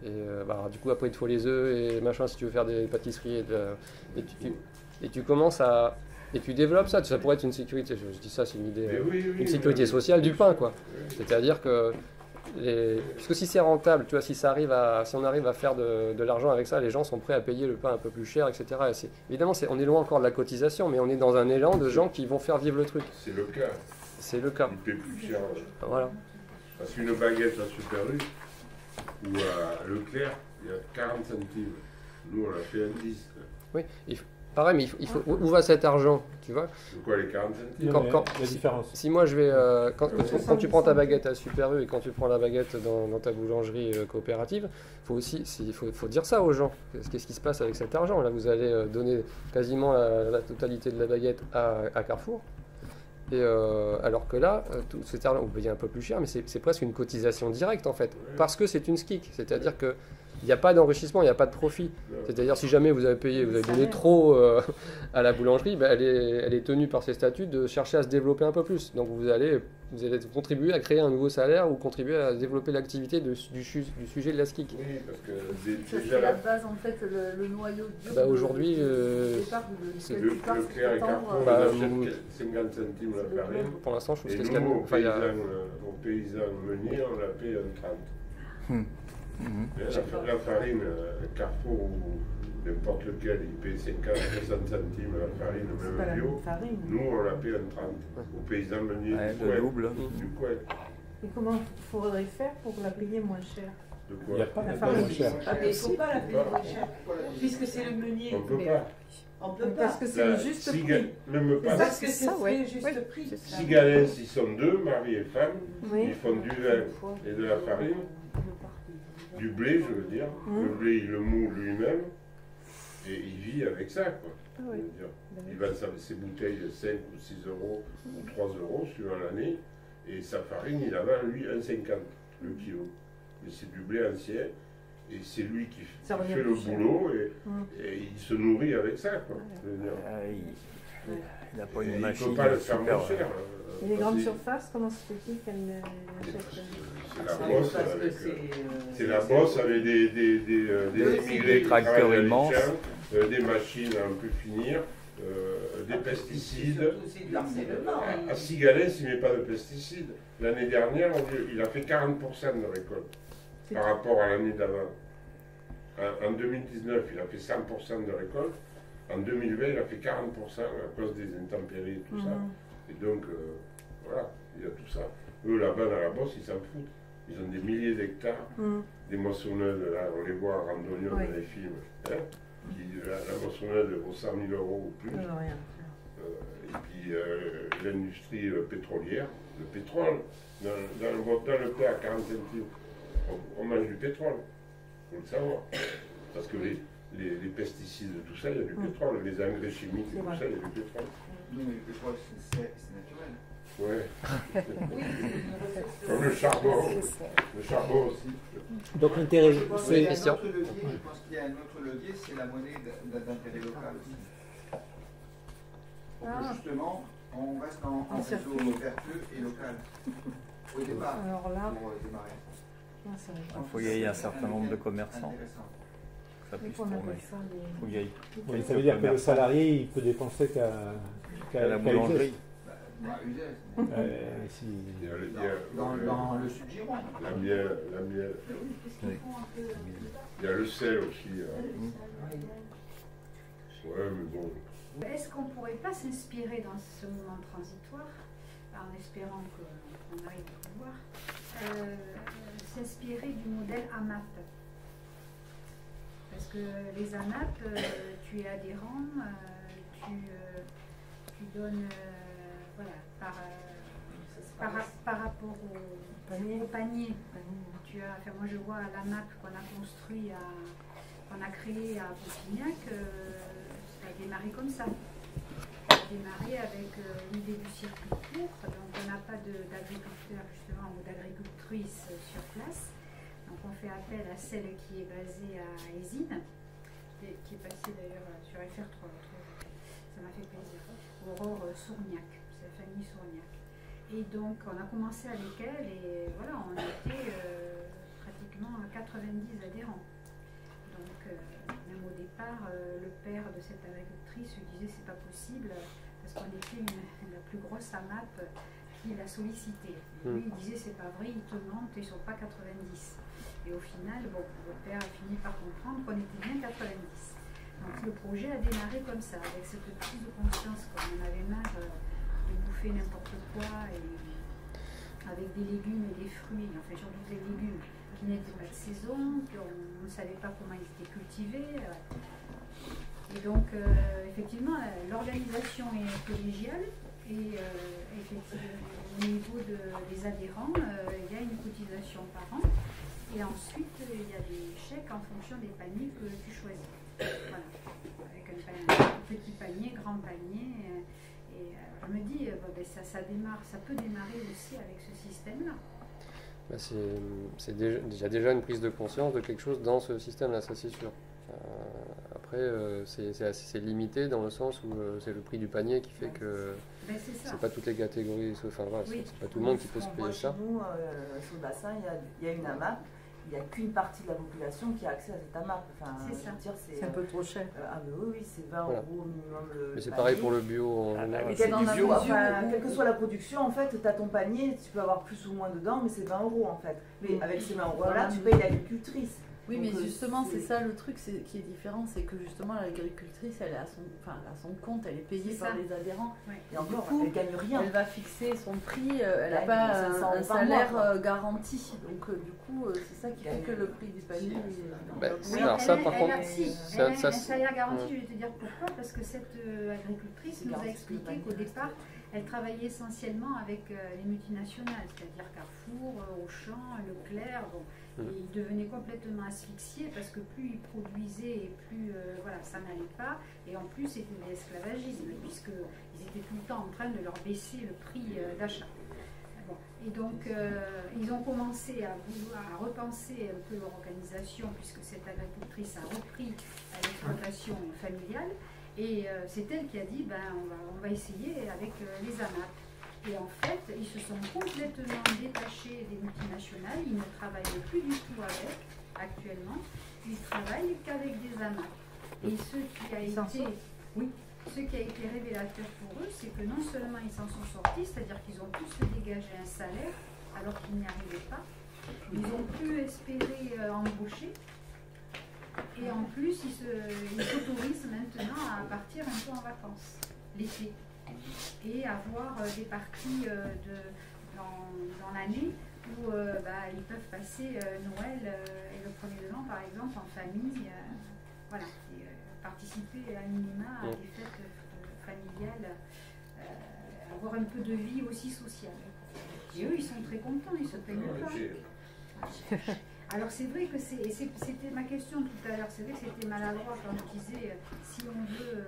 et euh, bah, du coup après il te faut les œufs et machin si tu veux faire des pâtisseries, et, de, et, tu, tu, et tu commences à... Et tu développes ça, ça pourrait être une sécurité, je, je dis ça, c'est une idée, oui, oui, une sécurité oui, sociale oui. du pain, quoi. Oui. C'est-à-dire que, les, parce que si c'est rentable, tu vois, si, ça arrive à, si on arrive à faire de, de l'argent avec ça, les gens sont prêts à payer le pain un peu plus cher, et cetera. Et c'est, évidemment, c'est, on est loin encore de la cotisation, mais on est dans un élan de gens qui vont faire vivre le truc. C'est le cas. C'est le cas. Ils paient plus cher. Voilà. Parce qu'une baguette à Super U ou à Leclerc, il y a quarante centimes. Nous, on l'a fait à dix. Oui. Il, Pareil, mais il faut, il faut, où va cet argent, tu vois? C'est quoi les quarante centimes? Quand, quand, la différence. Si, si moi je vais... Euh, quand, quand, quand tu prends ta baguette à Super U et quand tu prends la baguette dans, dans ta boulangerie euh, coopérative, faut aussi, si, faut, faut dire ça aux gens. Qu'est-ce qui se passe avec cet argent? Là, vous allez donner quasiment la, la totalité de la baguette à, à Carrefour. Et euh, alors que là, tout cet argent, vous payez un peu plus cher, mais c'est presque une cotisation directe en fait. Parce que c'est une S C I C. C'est-à-dire que... Il n'y a pas d'enrichissement, il n'y a pas de profit. C'est-à-dire, si jamais vous avez payé, vous avez donné trop euh, à la boulangerie, ben elle, est, elle est tenue par ses statuts de chercher à se développer un peu plus. Donc, vous allez, vous allez contribuer à créer un nouveau salaire ou contribuer à développer l'activité du, du sujet de la S C I C. Oui, parce que c'est la base, en fait, le, le noyau dur. Ben aujourd'hui, euh, c'est le, le, le Leclerc et Carrefour, bah, cinquante centimes la farine. Pour l'instant, je trouve que c'est ce qu'il y a. Pour paysans meuniers, on l'a payé à trente. Mmh. La, la farine, Carrefour ou n'importe lequel, il paye cinquante, soixante centimes la farine, même bio. Farine. Nous, on la paye en trente. Aux paysans meuniers ouais, du, couette, double. du couette. Et comment faudrait faire pour la payer moins cher? De quoi? Il n'y a pas la farine moins chère. Ah, mais il ne faut pas la payer moins cher. Puisque c'est le meunier. On ne peut pas. On peut pas. Parce que c'est le juste prix. Même pas. Parce que c'est le juste prix. Si Galais, ils sont deux, mari et femme, ils font du vin et de la farine. Du blé, je veux dire. Mmh. Le blé, il le moule lui-même et il vit avec ça, quoi. Ah oui. Il va ses bouteilles de cinq ou six euros mmh. ou trois euros suivant l'année et sa farine, il en a, lui, un cinquante le kilo. Mais c'est du blé ancien et c'est lui qui, qui fait le boulot et, mmh. et il se nourrit avec ça, quoi. Ah, il n'a pas une machine. Il ne peut pas le faire moins cher. Et les grandes surfaces, comment se fait-il qu'elles achètent? C'est la bosse avec des immigrés qui travaillent à l'échelle, des machines à un peu finir, euh, des pesticides. À, à Cigalès, il n'y a pas de pesticides. L'année dernière, on dit, il a fait quarante pour cent de récolte par rapport à l'année d'avant. En, en deux mille dix-neuf, il a fait cent pour cent de récolte. En deux mille vingt, il a fait quarante pour cent à cause des intempéries et tout mmh. ça. Et donc, euh, voilà, il y a tout ça. Eux, là-bas, dans la Bosse, ils s'en foutent. Ils ont des milliers d'hectares, mmh. des moissonneuses, là, on les voit en randonnée oui. dans les films. Hein, qui, la, la moissonneuse vaut cent mille euros ou plus. Non, rien. Euh, et puis, euh, l'industrie euh, pétrolière, le pétrole, dans, dans le dans le plat à quarante centimes, on, on mange du pétrole, il faut le savoir. Parce que les, les, les pesticides, tout ça, il y a du pétrole. Les engrais chimiques, tout ça, il y a du pétrole. Non, mais le pétrole, c'est naturel. Ouais. Comme le charbon. Le charbon aussi. Donc l'intérêt, c'est une question. Je pense qu'il y a un autre levier, c'est la monnaie d'intérêt local aussi. Pour que justement, on reste en, en réseau vertueux et local. Au départ, pour démarrer. Non, il faut y ait un certain nombre de commerçants. Ça puisse tourner. Il faut y ait. Oui, ça veut dire que le salarié, il peut dépenser qu'à qu'à la boulangerie. Bah, Uzeste. Euh, si. Dans, dans, dans le sud-giron. La miel, la miel. Oui. Il y a le sel aussi. Hein. Ouais, mais bon. Est-ce qu'on ne pourrait pas s'inspirer dans ce moment transitoire, en espérant qu'on arrive au pouvoir, euh, s'inspirer du modèle A M A P? Parce que les A M A P, euh, tu es adhérent, euh, tu, euh, tu donnes... Euh, Voilà, par, par, par rapport au panier. Au panier. Tu as, enfin, moi je vois la map qu'on a construit, qu'on a créée à Pompignac, euh, ça a démarré comme ça. Ça a démarré avec euh, l'idée du circuit court, donc on n'a pas d'agriculteur justement ou d'agricultrice sur place. Donc on fait appel à celle qui est basée à Ésine, qui est passée d'ailleurs sur F R trois, ça m'a fait plaisir. Aurore Sourniac. Famille Sourniac. Et donc on a commencé avec elle et voilà, on était euh, pratiquement quatre-vingt-dix adhérents. Donc euh, même au départ, euh, le père de cette agricultrice lui disait c'est pas possible parce qu'on était une, la plus grosse A M A P qui l'a sollicité. Et lui il disait c'est pas vrai, ils te mentent, ils sont pas quatre-vingt-dix. Et au final, bon, le père a fini par comprendre qu'on était bien quatre-vingt-dix. Donc le projet a démarré comme ça, avec cette prise de conscience qu'on en avait marre. Euh, de bouffer n'importe quoi et avec des légumes et des fruits, enfin surtout des légumes qui n'étaient pas de saison, qu'on ne savait pas comment ils étaient cultivés. Et donc euh, effectivement l'organisation est collégiale et euh, effectivement, au niveau de, des adhérents, euh, il y a une cotisation par an et ensuite il y a des chèques en fonction des paniers que tu choisis. Voilà. Avec un, panier, un petit panier, grand panier. Et je me dis, bon, ben ça, ça, démarre, ça peut démarrer aussi avec ce système-là. Ben c'est déjà, il y a déjà une prise de conscience de quelque chose dans ce système-là, ça c'est sûr. Euh, après, euh, c'est limité dans le sens où euh, c'est le prix du panier qui fait ouais, que ben c'est pas toutes les catégories, enfin, voilà, oui. c'est pas tout le monde oui, qui peut se payer ça. Chez nous, euh, sur le bassin, il y, y a une A M A P. Il n'y a qu'une partie de la population qui a accès à cette A M A P. Enfin, c'est un peu trop cher. Euh, ah, mais oui, oui c'est vingt euros voilà. au minimum le. Mais c'est pareil pour le bio. Ah, bah, quel bio. Enfin, quelle que soit la production, en fait, tu as ton panier, tu peux avoir plus ou moins dedans, mais c'est vingt euros en fait. Mais avec ces vingt euros là, tu payes l'agricultrice. Oui, donc, mais justement, c'est ça le truc est, qui est différent, c'est que justement, l'agricultrice, elle, enfin, elle a son compte, elle est payée est par les adhérents. Oui. Et encore, du coup, elle gagne rien. Elle va fixer son prix, elle n'a pas un, un salaire mois, garanti. Donc, euh, du coup, euh, c'est ça qui fait que le prix du panier. Ben, oui, alors, ça, par contre, c'est un salaire garanti. Ouais. Je vais te dire pourquoi, parce que cette euh, agricultrice nous a expliqué qu'au départ, elle travaillait essentiellement avec euh, les multinationales, c'est-à-dire Carrefour, euh, Auchan, Leclerc. Bon. Et ils devenaient complètement asphyxiés parce que plus ils produisaient et plus euh, voilà, ça n'allait pas. Et en plus, c'était de l'esclavagisme puisqu'ils étaient tout le temps en train de leur baisser le prix euh, d'achat. Bon. Et donc, euh, ils ont commencé à vouloir à repenser un peu leur organisation puisque cette agricultrice a repris l'exploitation familiale. Et euh, c'est elle qui a dit, ben, on, va, on va essayer avec euh, les A M A P. Et en fait, ils se sont complètement détachés des multinationales. Ils ne travaillent plus du tout avec, actuellement. Ils travaillent qu'avec des A M A P. Et ce qui a été... Oui, ce qui a été révélateur pour eux, c'est que non seulement ils s'en sont sortis, c'est-à-dire qu'ils ont pu se dégager un salaire alors qu'ils n'y arrivaient pas, ils ont pu espérer euh, embaucher, et en plus ils s'autorisent maintenant à partir un peu en vacances, l'été, et avoir euh, des parties euh, de, dans, dans l'année où euh, bah, ils peuvent passer euh, Noël euh, et le premier de l'an par exemple en famille, euh, voilà. Et, euh, participer à minima à des fêtes euh, familiales, euh, avoir un peu de vie aussi sociale. Et eux, ils sont très contents, ils se payent le pain. Alors c'est vrai que c'était ma question tout à l'heure, c'est vrai que c'était maladroit quand je disais, euh, si on veut euh,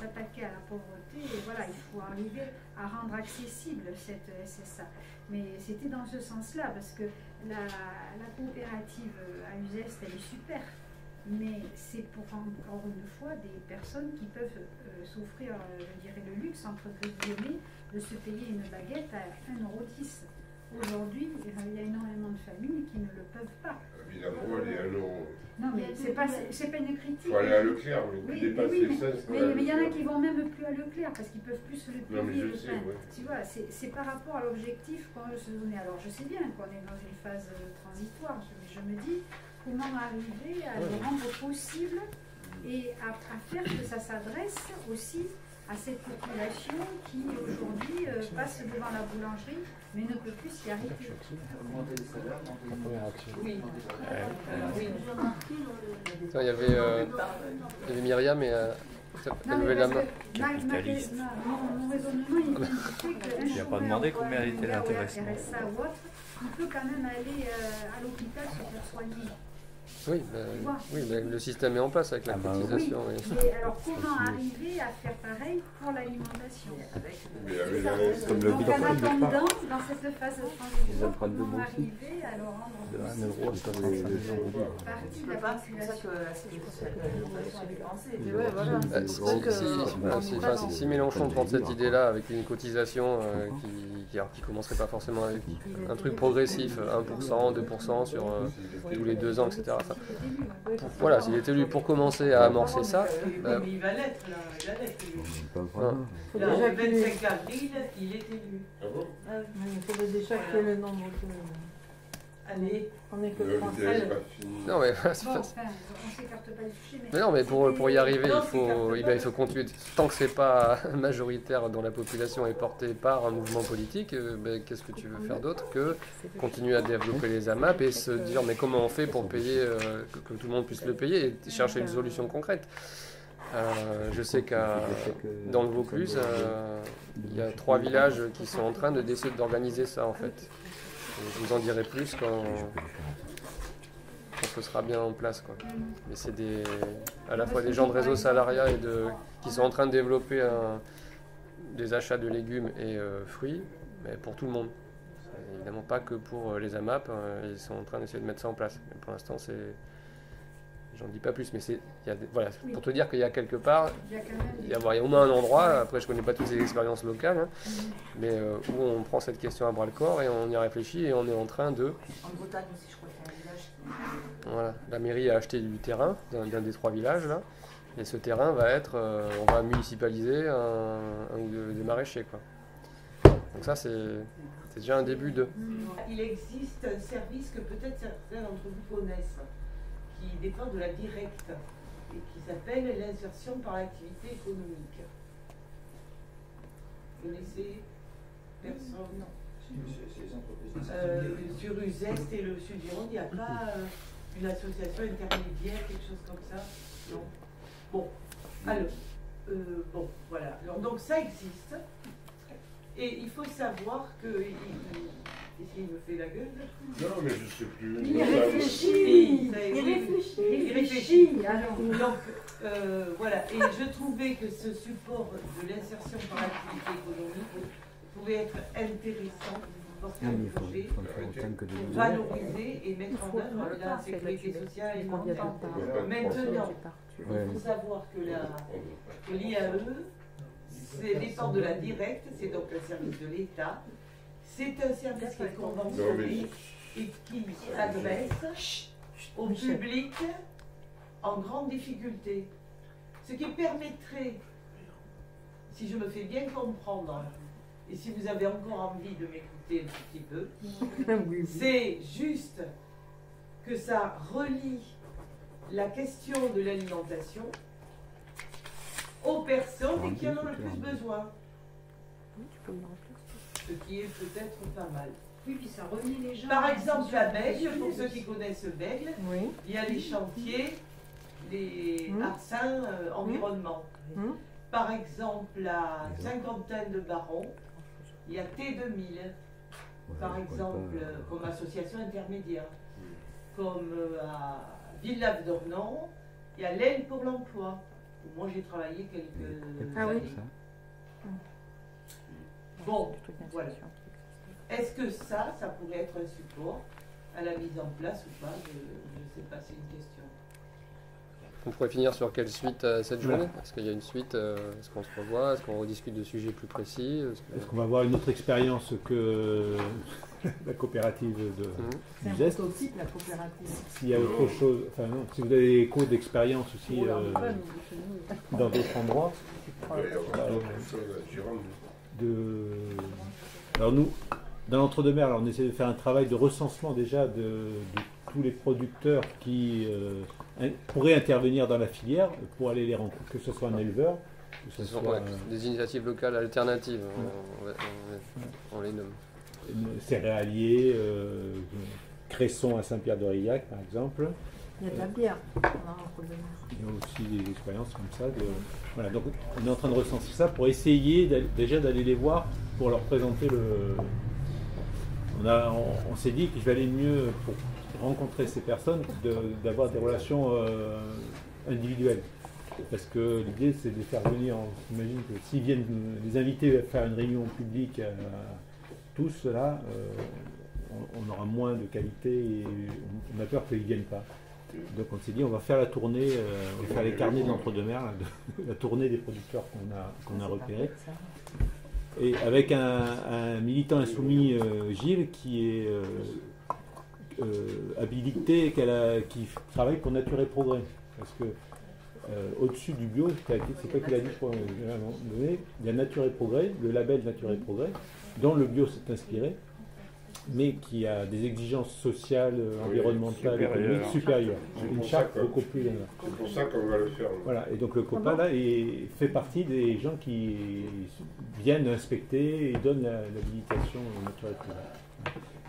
s'attaquer à la pauvreté, et voilà, il faut arriver à rendre accessible cette S S A. Mais c'était dans ce sens-là, parce que la, la coopérative à Uzeste, elle est super. Mais c'est pour encore une fois des personnes qui peuvent euh, s'offrir, euh, je dirais, le luxe, entre guillemets, de se payer une baguette à un euro dix. Aujourd'hui, il y a énormément de familles qui ne le peuvent pas. Évidemment, elle est à un euro. Non, mais c'est pas, pas une critique. Il faut aller à Leclerc, le coût dépasse les seize. Mais il y en a qui vont même plus à Leclerc parce qu'ils peuvent plus se le payer. Non, mais je sais, ouais. Tu vois, c'est par rapport à l'objectif qu'on se donnait. Alors, je sais bien qu'on est dans une phase transitoire, mais je me dis, comment arriver à le rendre possible et à, à faire que ça s'adresse aussi à cette population qui aujourd'hui euh, passe devant la boulangerie mais ne peut plus s'y arrêter. Oui. Il y avait, euh, il y avait Myriam et euh, elle levait la main. Ma, ma, ma, mon, mon raisonnement, il fait qu'un chômeur ou un gars ou un R S A ou autre, il peut quand même aller euh, à l'hôpital se faire soigner. Oui, bah, oui bah, le système est en place avec la ah cotisation. Bah, oui. Oui. Mais alors comment arriver à faire pareil pour l'alimentation? Comme le bidon. En attendant, dans cette phase transitoire, comment arriver à le rendre partie de la population? Si Mélenchon prend cette idée-là avec une cotisation euh, qui ne commencerait pas forcément avec un truc progressif, un pour cent, deux pour cent sur euh, tous les deux ans, et cetera. Enfin, pour, voilà, s'il est élu pour commencer à amorcer ça. Euh... Il va l'être, là. Il va l'être. Il va l'être. Le vingt-cinq avril, il est élu. Ah bon ? Il faut déjà que le nombre. Allez, on est que le français. Non, mais voilà, c'est facile. Mais non, mais pour, pour y arriver, il faut, eh bien, il faut continuer. Tant que c'est pas majoritaire dans la population et porté par un mouvement politique, eh ben, qu'est-ce que tu veux faire d'autre que continuer à développer les A M A P et se dire mais comment on fait pour payer, euh, que, que tout le monde puisse le payer et chercher une solution concrète. Euh, je sais qu'à dans le Vaucluse, euh, il y a trois villages qui sont en train de décider d'organiser ça en fait. Je vous en dirai plus quand, quand ce sera bien en place, quoi. Mais c'est des, à la fois des gens de réseau salariat et de, qui sont en train de développer un, des achats de légumes et euh, fruits, mais pour tout le monde. Évidemment pas que pour les A M A P, euh, ils sont en train d'essayer de mettre ça en place. Mais pour l'instant, c'est... J'en dis pas plus, mais c'est voilà, oui. Pour te dire qu'il y a quelque part, il y a, quand même des... il y a, bon, il y a au moins un endroit, après je connais pas toutes les expériences locales, hein, mm-hmm. mais euh, où on prend cette question à bras-le-corps et on y réfléchit et on est en train de... En Bretagne aussi, je crois qu'il y a un village. Voilà, la mairie a acheté du terrain d'un des trois villages, là, et ce terrain va être, euh, on va municipaliser un, un ou deux des maraîchers, quoi. Donc ça, c'est déjà un début de... Il existe un service que peut-être certains d'entre vous connaissent, qui dépend de la directe et qui s'appelle l'insertion par l'activité économique. Vous connaissez personne? Non. Euh, sur Uzeste et le Sud-Gironde, il n'y a pas euh, une association intermédiaire, quelque chose comme ça? Non. Bon, alors, euh, bon, voilà. Alors, donc ça existe. Et il faut savoir que... Il, il, il me fait la gueule. Non, mais je ne sais plus. Il réfléchit. Il réfléchit. Il réfléchit. Alors, donc, euh, voilà. Et je trouvais que ce support de l'insertion par l'activité économique pouvait être intéressant pour porter un projet, pour valoriser et mettre en œuvre la sécurité sociale et mentale. Maintenant, il faut savoir que l'I A E, c'est dépend de la directe, c'est donc un service de l'État. C'est un service qui est conventionné et qui s'adresse au public en grande difficulté. Ce qui permettrait si je me fais bien comprendre, et si vous avez encore envie de m'écouter un petit peu, oui, oui. C'est juste que ça relie la question de l'alimentation aux personnes qui en ont le plus besoin. Ce qui est peut-être pas mal. Oui, puis ça relie les gens. Par exemple, à Bègle, pour ceux qui connaissent Bègle, oui. Il y a les chantiers, les mmh. arsins, euh, environnement. Mmh. Par exemple, à Saint-Quentin-de-Baron, il y a T deux mille, par exemple, comme association intermédiaire. Comme à Villeneuve-d'Ornon, il y a l'aide pour l'emploi, où moi j'ai travaillé quelques ah années. Oui. Bon, voilà. Est-ce que ça, ça pourrait être un support à la mise en place ou pas? Je ne sais pas, c'est une question. On pourrait finir sur quelle suite euh, cette journée? Est-ce qu'il y a une suite? euh, Est-ce qu'on se revoit? Est-ce qu'on rediscute de sujets plus précis? Est-ce qu'on va avoir une autre expérience que la coopérative de Uzeste? C'est la coopérative. S'il y a autre chose, enfin non, si vous avez des échos d'expérience aussi euh, dans d'autres endroits. De... Alors nous, dans l'entre-deux-mer, alors on essaie de faire un travail de recensement déjà de, de tous les producteurs qui euh, in, pourraient intervenir dans la filière pour aller les rencontrer, que ce soit un éleveur, que ce, ce soit... Ouais, un... Des initiatives locales alternatives, ouais. on, on, on, on les nomme. Céréaliers, euh, Cresson à Saint-Pierre-d'Aurillac par exemple. Il y a de la bière, on a un problème. Il y a aussi des expériences comme ça. De... Voilà, donc on est en train de recenser ça pour essayer déjà d'aller les voir, pour leur présenter le... On, a, on, on s'est dit qu'il valait mieux pour rencontrer ces personnes d'avoir de, des relations euh, individuelles. Parce que l'idée, c'est de les faire venir. On imagine que s'ils viennent les inviter à faire une réunion publique, euh, tous là, euh, on, on aura moins de qualité et on, on a peur qu'ils ne viennent pas. Donc on s'est dit, on va faire la tournée, euh, on va faire les carnets de l'entre-deux-mer, la tournée des producteurs qu'on a, qu'on a repérés. Et avec un, un militant insoumis, euh, Gilles, qui est euh, euh, habilité, qu'elle a, qui travaille pour Nature et Progrès. Parce que euh, au-dessus du bio, c'est pas qu'il a dit, je crois, à un moment donné, il y a Nature et Progrès, le label Nature et Progrès, dont le bio s'est inspiré, mais qui a des exigences sociales, oui, environnementales, économiques supérieures. Une charte beaucoup plus... C'est pour ça qu'on va le faire. Voilà, et donc le COPA, là, est, fait partie des gens qui viennent inspecter et donnent l'habilitation naturelle.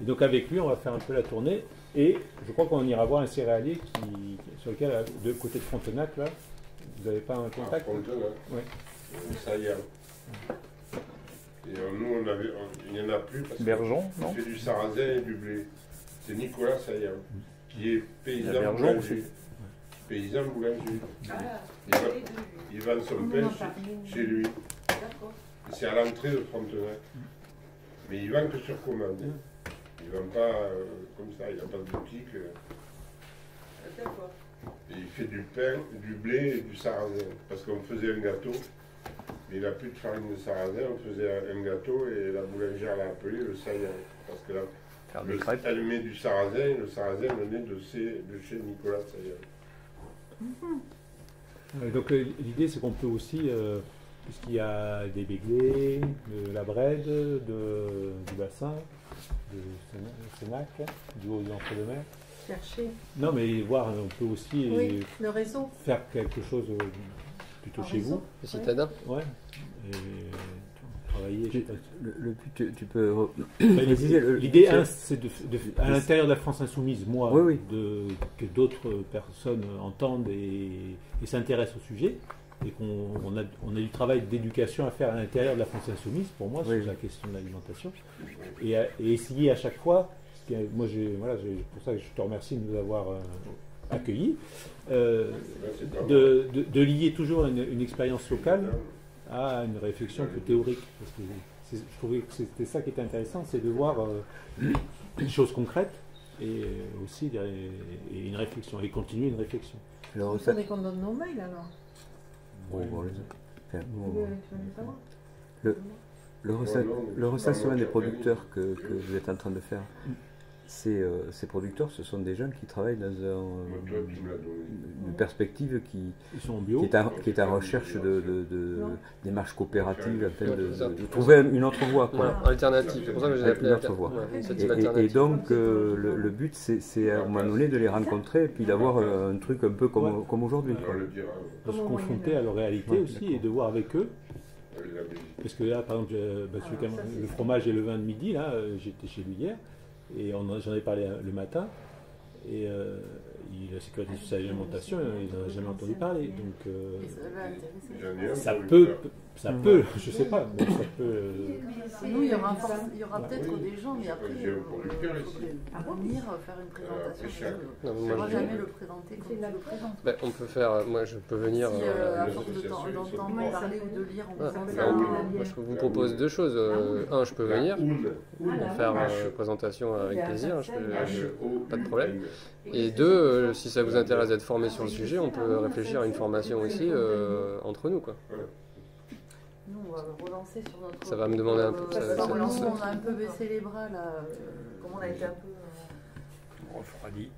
Et donc avec lui, on va faire un peu la tournée, et je crois qu'on ira voir un céréalier qui, sur lequel, de côté de Frontenac, là, vous n'avez pas un contact? Ah, Frontenac, oui. Ça y est. Et nous, on avait, on, il n'y en a plus parce qu'on fait du sarrasin et du blé. C'est Nicolas Saillant, qui est paysan boulanger. Paysan boulanger. Il vend son pain chez, chez lui. C'est à l'entrée de Frontenac. Mais il vend que sur commande. Hein. Il ne vend pas euh, comme ça, il n'y a pas de boutique. Euh. Et il fait du pain, du blé et du sarrasin. Parce qu'on faisait un gâteau. Il n'a plus de farine de sarrasin, on faisait un gâteau et la boulangère l'a appelé le saillant. Parce que là, le, elle met du sarrasin et le sarrasin venait de, de chez Nicolas Saillant. Mm-hmm. Donc l'idée c'est qu'on peut aussi, euh, puisqu'il y a des béglés, de la brède, de, du bassin, du Sénac, du haut de l'entre-deux-mer. Chercher. Non mais voir, on peut aussi oui, le réseau. Faire quelque chose... Euh, plutôt en chez raison. Vous, citadin. Ouais. Et travailler. Tu, le, le tu, tu peux. L'idée un, c'est de, de, à l'intérieur de la France Insoumise, moi, oui, oui. De, que d'autres personnes entendent et, et s'intéressent au sujet, et qu'on on a, on a du travail d'éducation à faire à l'intérieur de la France Insoumise, pour moi, sur oui. la question de l'alimentation, et, et essayer à chaque fois. Moi, j'ai, voilà, j'ai, pour ça, je te remercie de nous avoir. Euh, accueilli, euh, de, de, de lier toujours une, une expérience locale à une réflexion plus théorique. Parce que je trouvais que c'était ça qui était intéressant, c'est de voir euh, des choses concrètes et aussi des, et une réflexion, et continuer une réflexion. Alors, vous savez qu'on donne nos mails alors oui. Bon, les... enfin, bon, le, le, ressac, le recensement des producteurs que, que vous êtes en train de faire, ces, euh, ces producteurs, ce sont des jeunes qui travaillent dans un, euh, une perspective qui, Ils sont bio. qui est à, qui est à recherche de, de, de démarches coopératives, afin de, de, de trouver une autre voie. Voilà. Alternative, c'est pour ça que j'ai appelé une autre voie. Ouais, et, et, et donc, euh, le, le but, c'est à un moment donné de les rencontrer et puis d'avoir un truc un peu comme, ouais. comme aujourd'hui. De se confronter à leur réalité ouais, aussi et de voir avec eux. Parce que là, par exemple, bah, ah, ça, le fromage et le vin de midi, là, j'étais chez lui hier, et j'en ai parlé le matin, et euh, il, la sécurité sociale et l'alimentation, il n'en a jamais entendu parler. Donc, euh, ça, ça peut, ça peut, je ne sais pas, mais ça peut... Euh... Nous, il y aura, aura peut-être ouais. des gens, mais après, il faut venir faire une présentation. Non, moi, moi, je ne vais jamais le présenter quand il la présente. Bah, on peut faire, moi, je peux venir... Si, euh, à force de temps, d'entendre parler ou de lire, on ah, peut faire... Moi, je vous propose deux choses. Un, je peux venir, faire une présentation avec plaisir, pas de problème. Et deux, si ça vous intéresse d'être formé sur le sujet, on peut réfléchir à une formation aussi euh, entre nous, quoi. Nous, on va relancer sur notre... Ça va me demander un peu... Ça, ça, ça, on, ça. on a un peu baissé les bras, là. Comment on a été un peu... Euh... refroidi.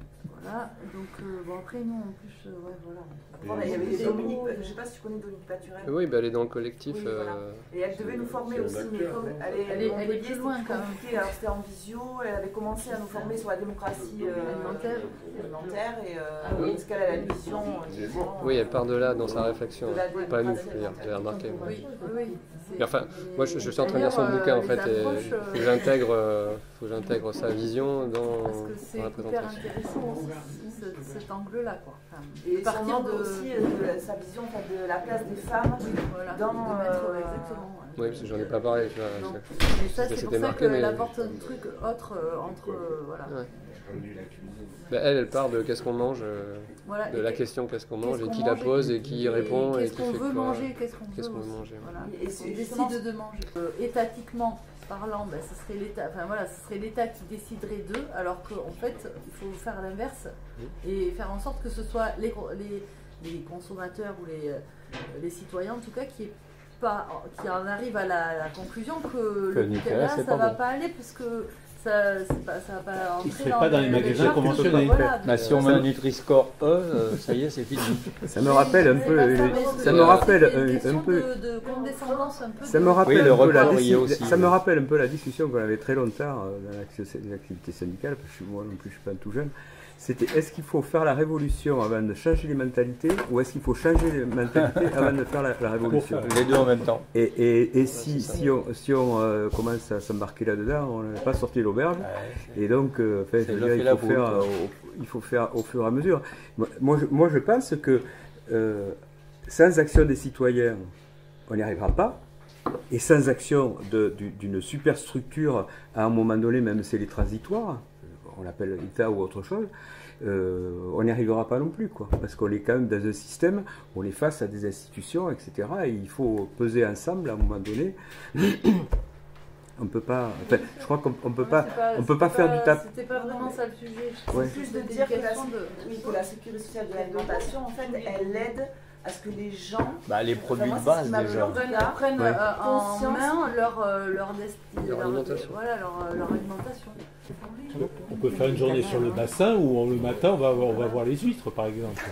Voilà. Donc, euh, bon, après, nous, en plus, euh, ouais, voilà. Bon, là, il y avait des Dominique... Je ne sais pas si tu connais Dominique Paturel. Oui, bah, elle est dans le collectif. Oui, voilà. euh... Et elle devait nous former aussi. Mais comme elle est, elle est, elle est bien loin, quand même. Alors, c'était en visio. Elle avait commencé à nous former sur la démocratie euh, alimentaire. alimentaire et, euh, ah, oui. Parce qu'elle a la vision... Oui, elle part de là, dans sa réflexion. Pas nous, tu as remarqué. Oui, oui. Mais enfin, moi, je, je suis en train de lire son euh, bouquin, en fait, et faut que j'intègre, euh, faut que j'intègre sa vision dans, Parce que dans la présentation. C'est hyper intéressant aussi, ce, cet angle-là, quoi. Enfin, et partir de, aussi de sa vision de la place des femmes voilà, dans... De mettre, euh, exactement, ouais. Oui, parce que j'en ai pas parlé, tu vois. Et ça, c'est pour ça qu'elle apporte un truc autre euh, entre... Euh, voilà. Ouais. Bah elle, elle part de qu'est-ce qu'on mange, euh, voilà, de la question qu'est-ce qu'on mange, qu qu et qui mange la pose et, et qui répond. Qu'est-ce qu'on veut manger, qu'est-ce qu'on qu qu veut manger. Voilà. Et on décide de manger. Euh, étatiquement parlant, ben, ce serait l'État enfin, voilà, ce serait l'État qui déciderait d'eux, alors qu'en fait, il faut faire l'inverse et faire en sorte que ce soit les, les, les consommateurs ou les, les citoyens, en tout cas, qui aient pas, qui en arrivent à la, la conclusion que, que le Nicolas, ça ne va bon. pas aller, parce que ça ne va pas entrer dans, pas dans les magasins conventionnels. Voilà, bah, si on met un Nutri-Score E, euh, ça y est, c'est fini. Ça me rappelle un peu... Ça me rappelle un peu... Ça me rappelle un peu la discussion qu'on avait très longtemps dans l'activité syndicale, parce que moi non plus je ne suis pas tout jeune. C'était est-ce qu'il faut faire la révolution avant de changer les mentalités ou est-ce qu'il faut changer les mentalités avant de faire la, la révolution? Les deux en même temps. Et, et, et si, si on, si on euh, commence à s'embarquer là-dedans, on n'est pas sorti l'auberge. Ouais, et donc, euh, fait, dire, il, faut faire, euh, il faut faire au fur et à mesure. Moi, moi, je, moi je pense que euh, sans action des citoyens, on n'y arrivera pas. Et sans action d'une superstructure, à un moment donné, même si elle est transitoire, on l'appelle l'État ou autre chose, euh, on n'y arrivera pas non plus, quoi, parce qu'on est quand même dans un système, on est face à des institutions, et cetera. Et il faut peser ensemble à un moment donné. On peut pas. Enfin, je crois qu'on ne peut pas. On peut pas, pas, on peut pas, pas faire du tap. C'était pas vraiment ça le sujet. C'est ouais. plus de dire que la, oui, pour la sécurité sociale de l'alimentation, en fait, elle aide à ce que les gens... Bah, les produits enfin, de base, déjà. Prennent ouais. euh, en main leur, euh, leur destinée, leur, leur alimentation. Voilà, leur, leur alimentation. On peut faire une journée sur le bassin où le matin on va, avoir, on va voir les huîtres par exemple.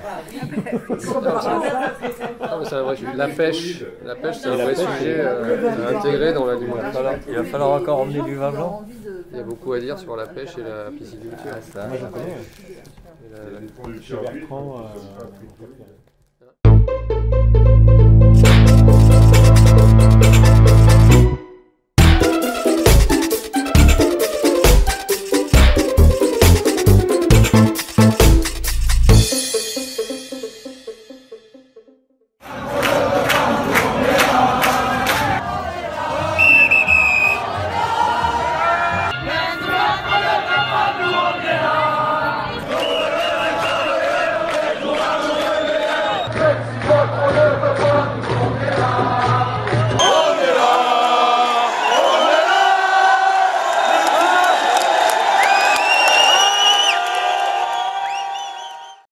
Non, c'est un vrai sujet. La pêche, la pêche c'est un vrai sujet euh, intégré dans l'alimentation. Il va falloir encore emmener du vin blanc. Il y a beaucoup à dire sur la pêche et la pisciculture. Ah, moi je connais. Et la... Bertrand, euh...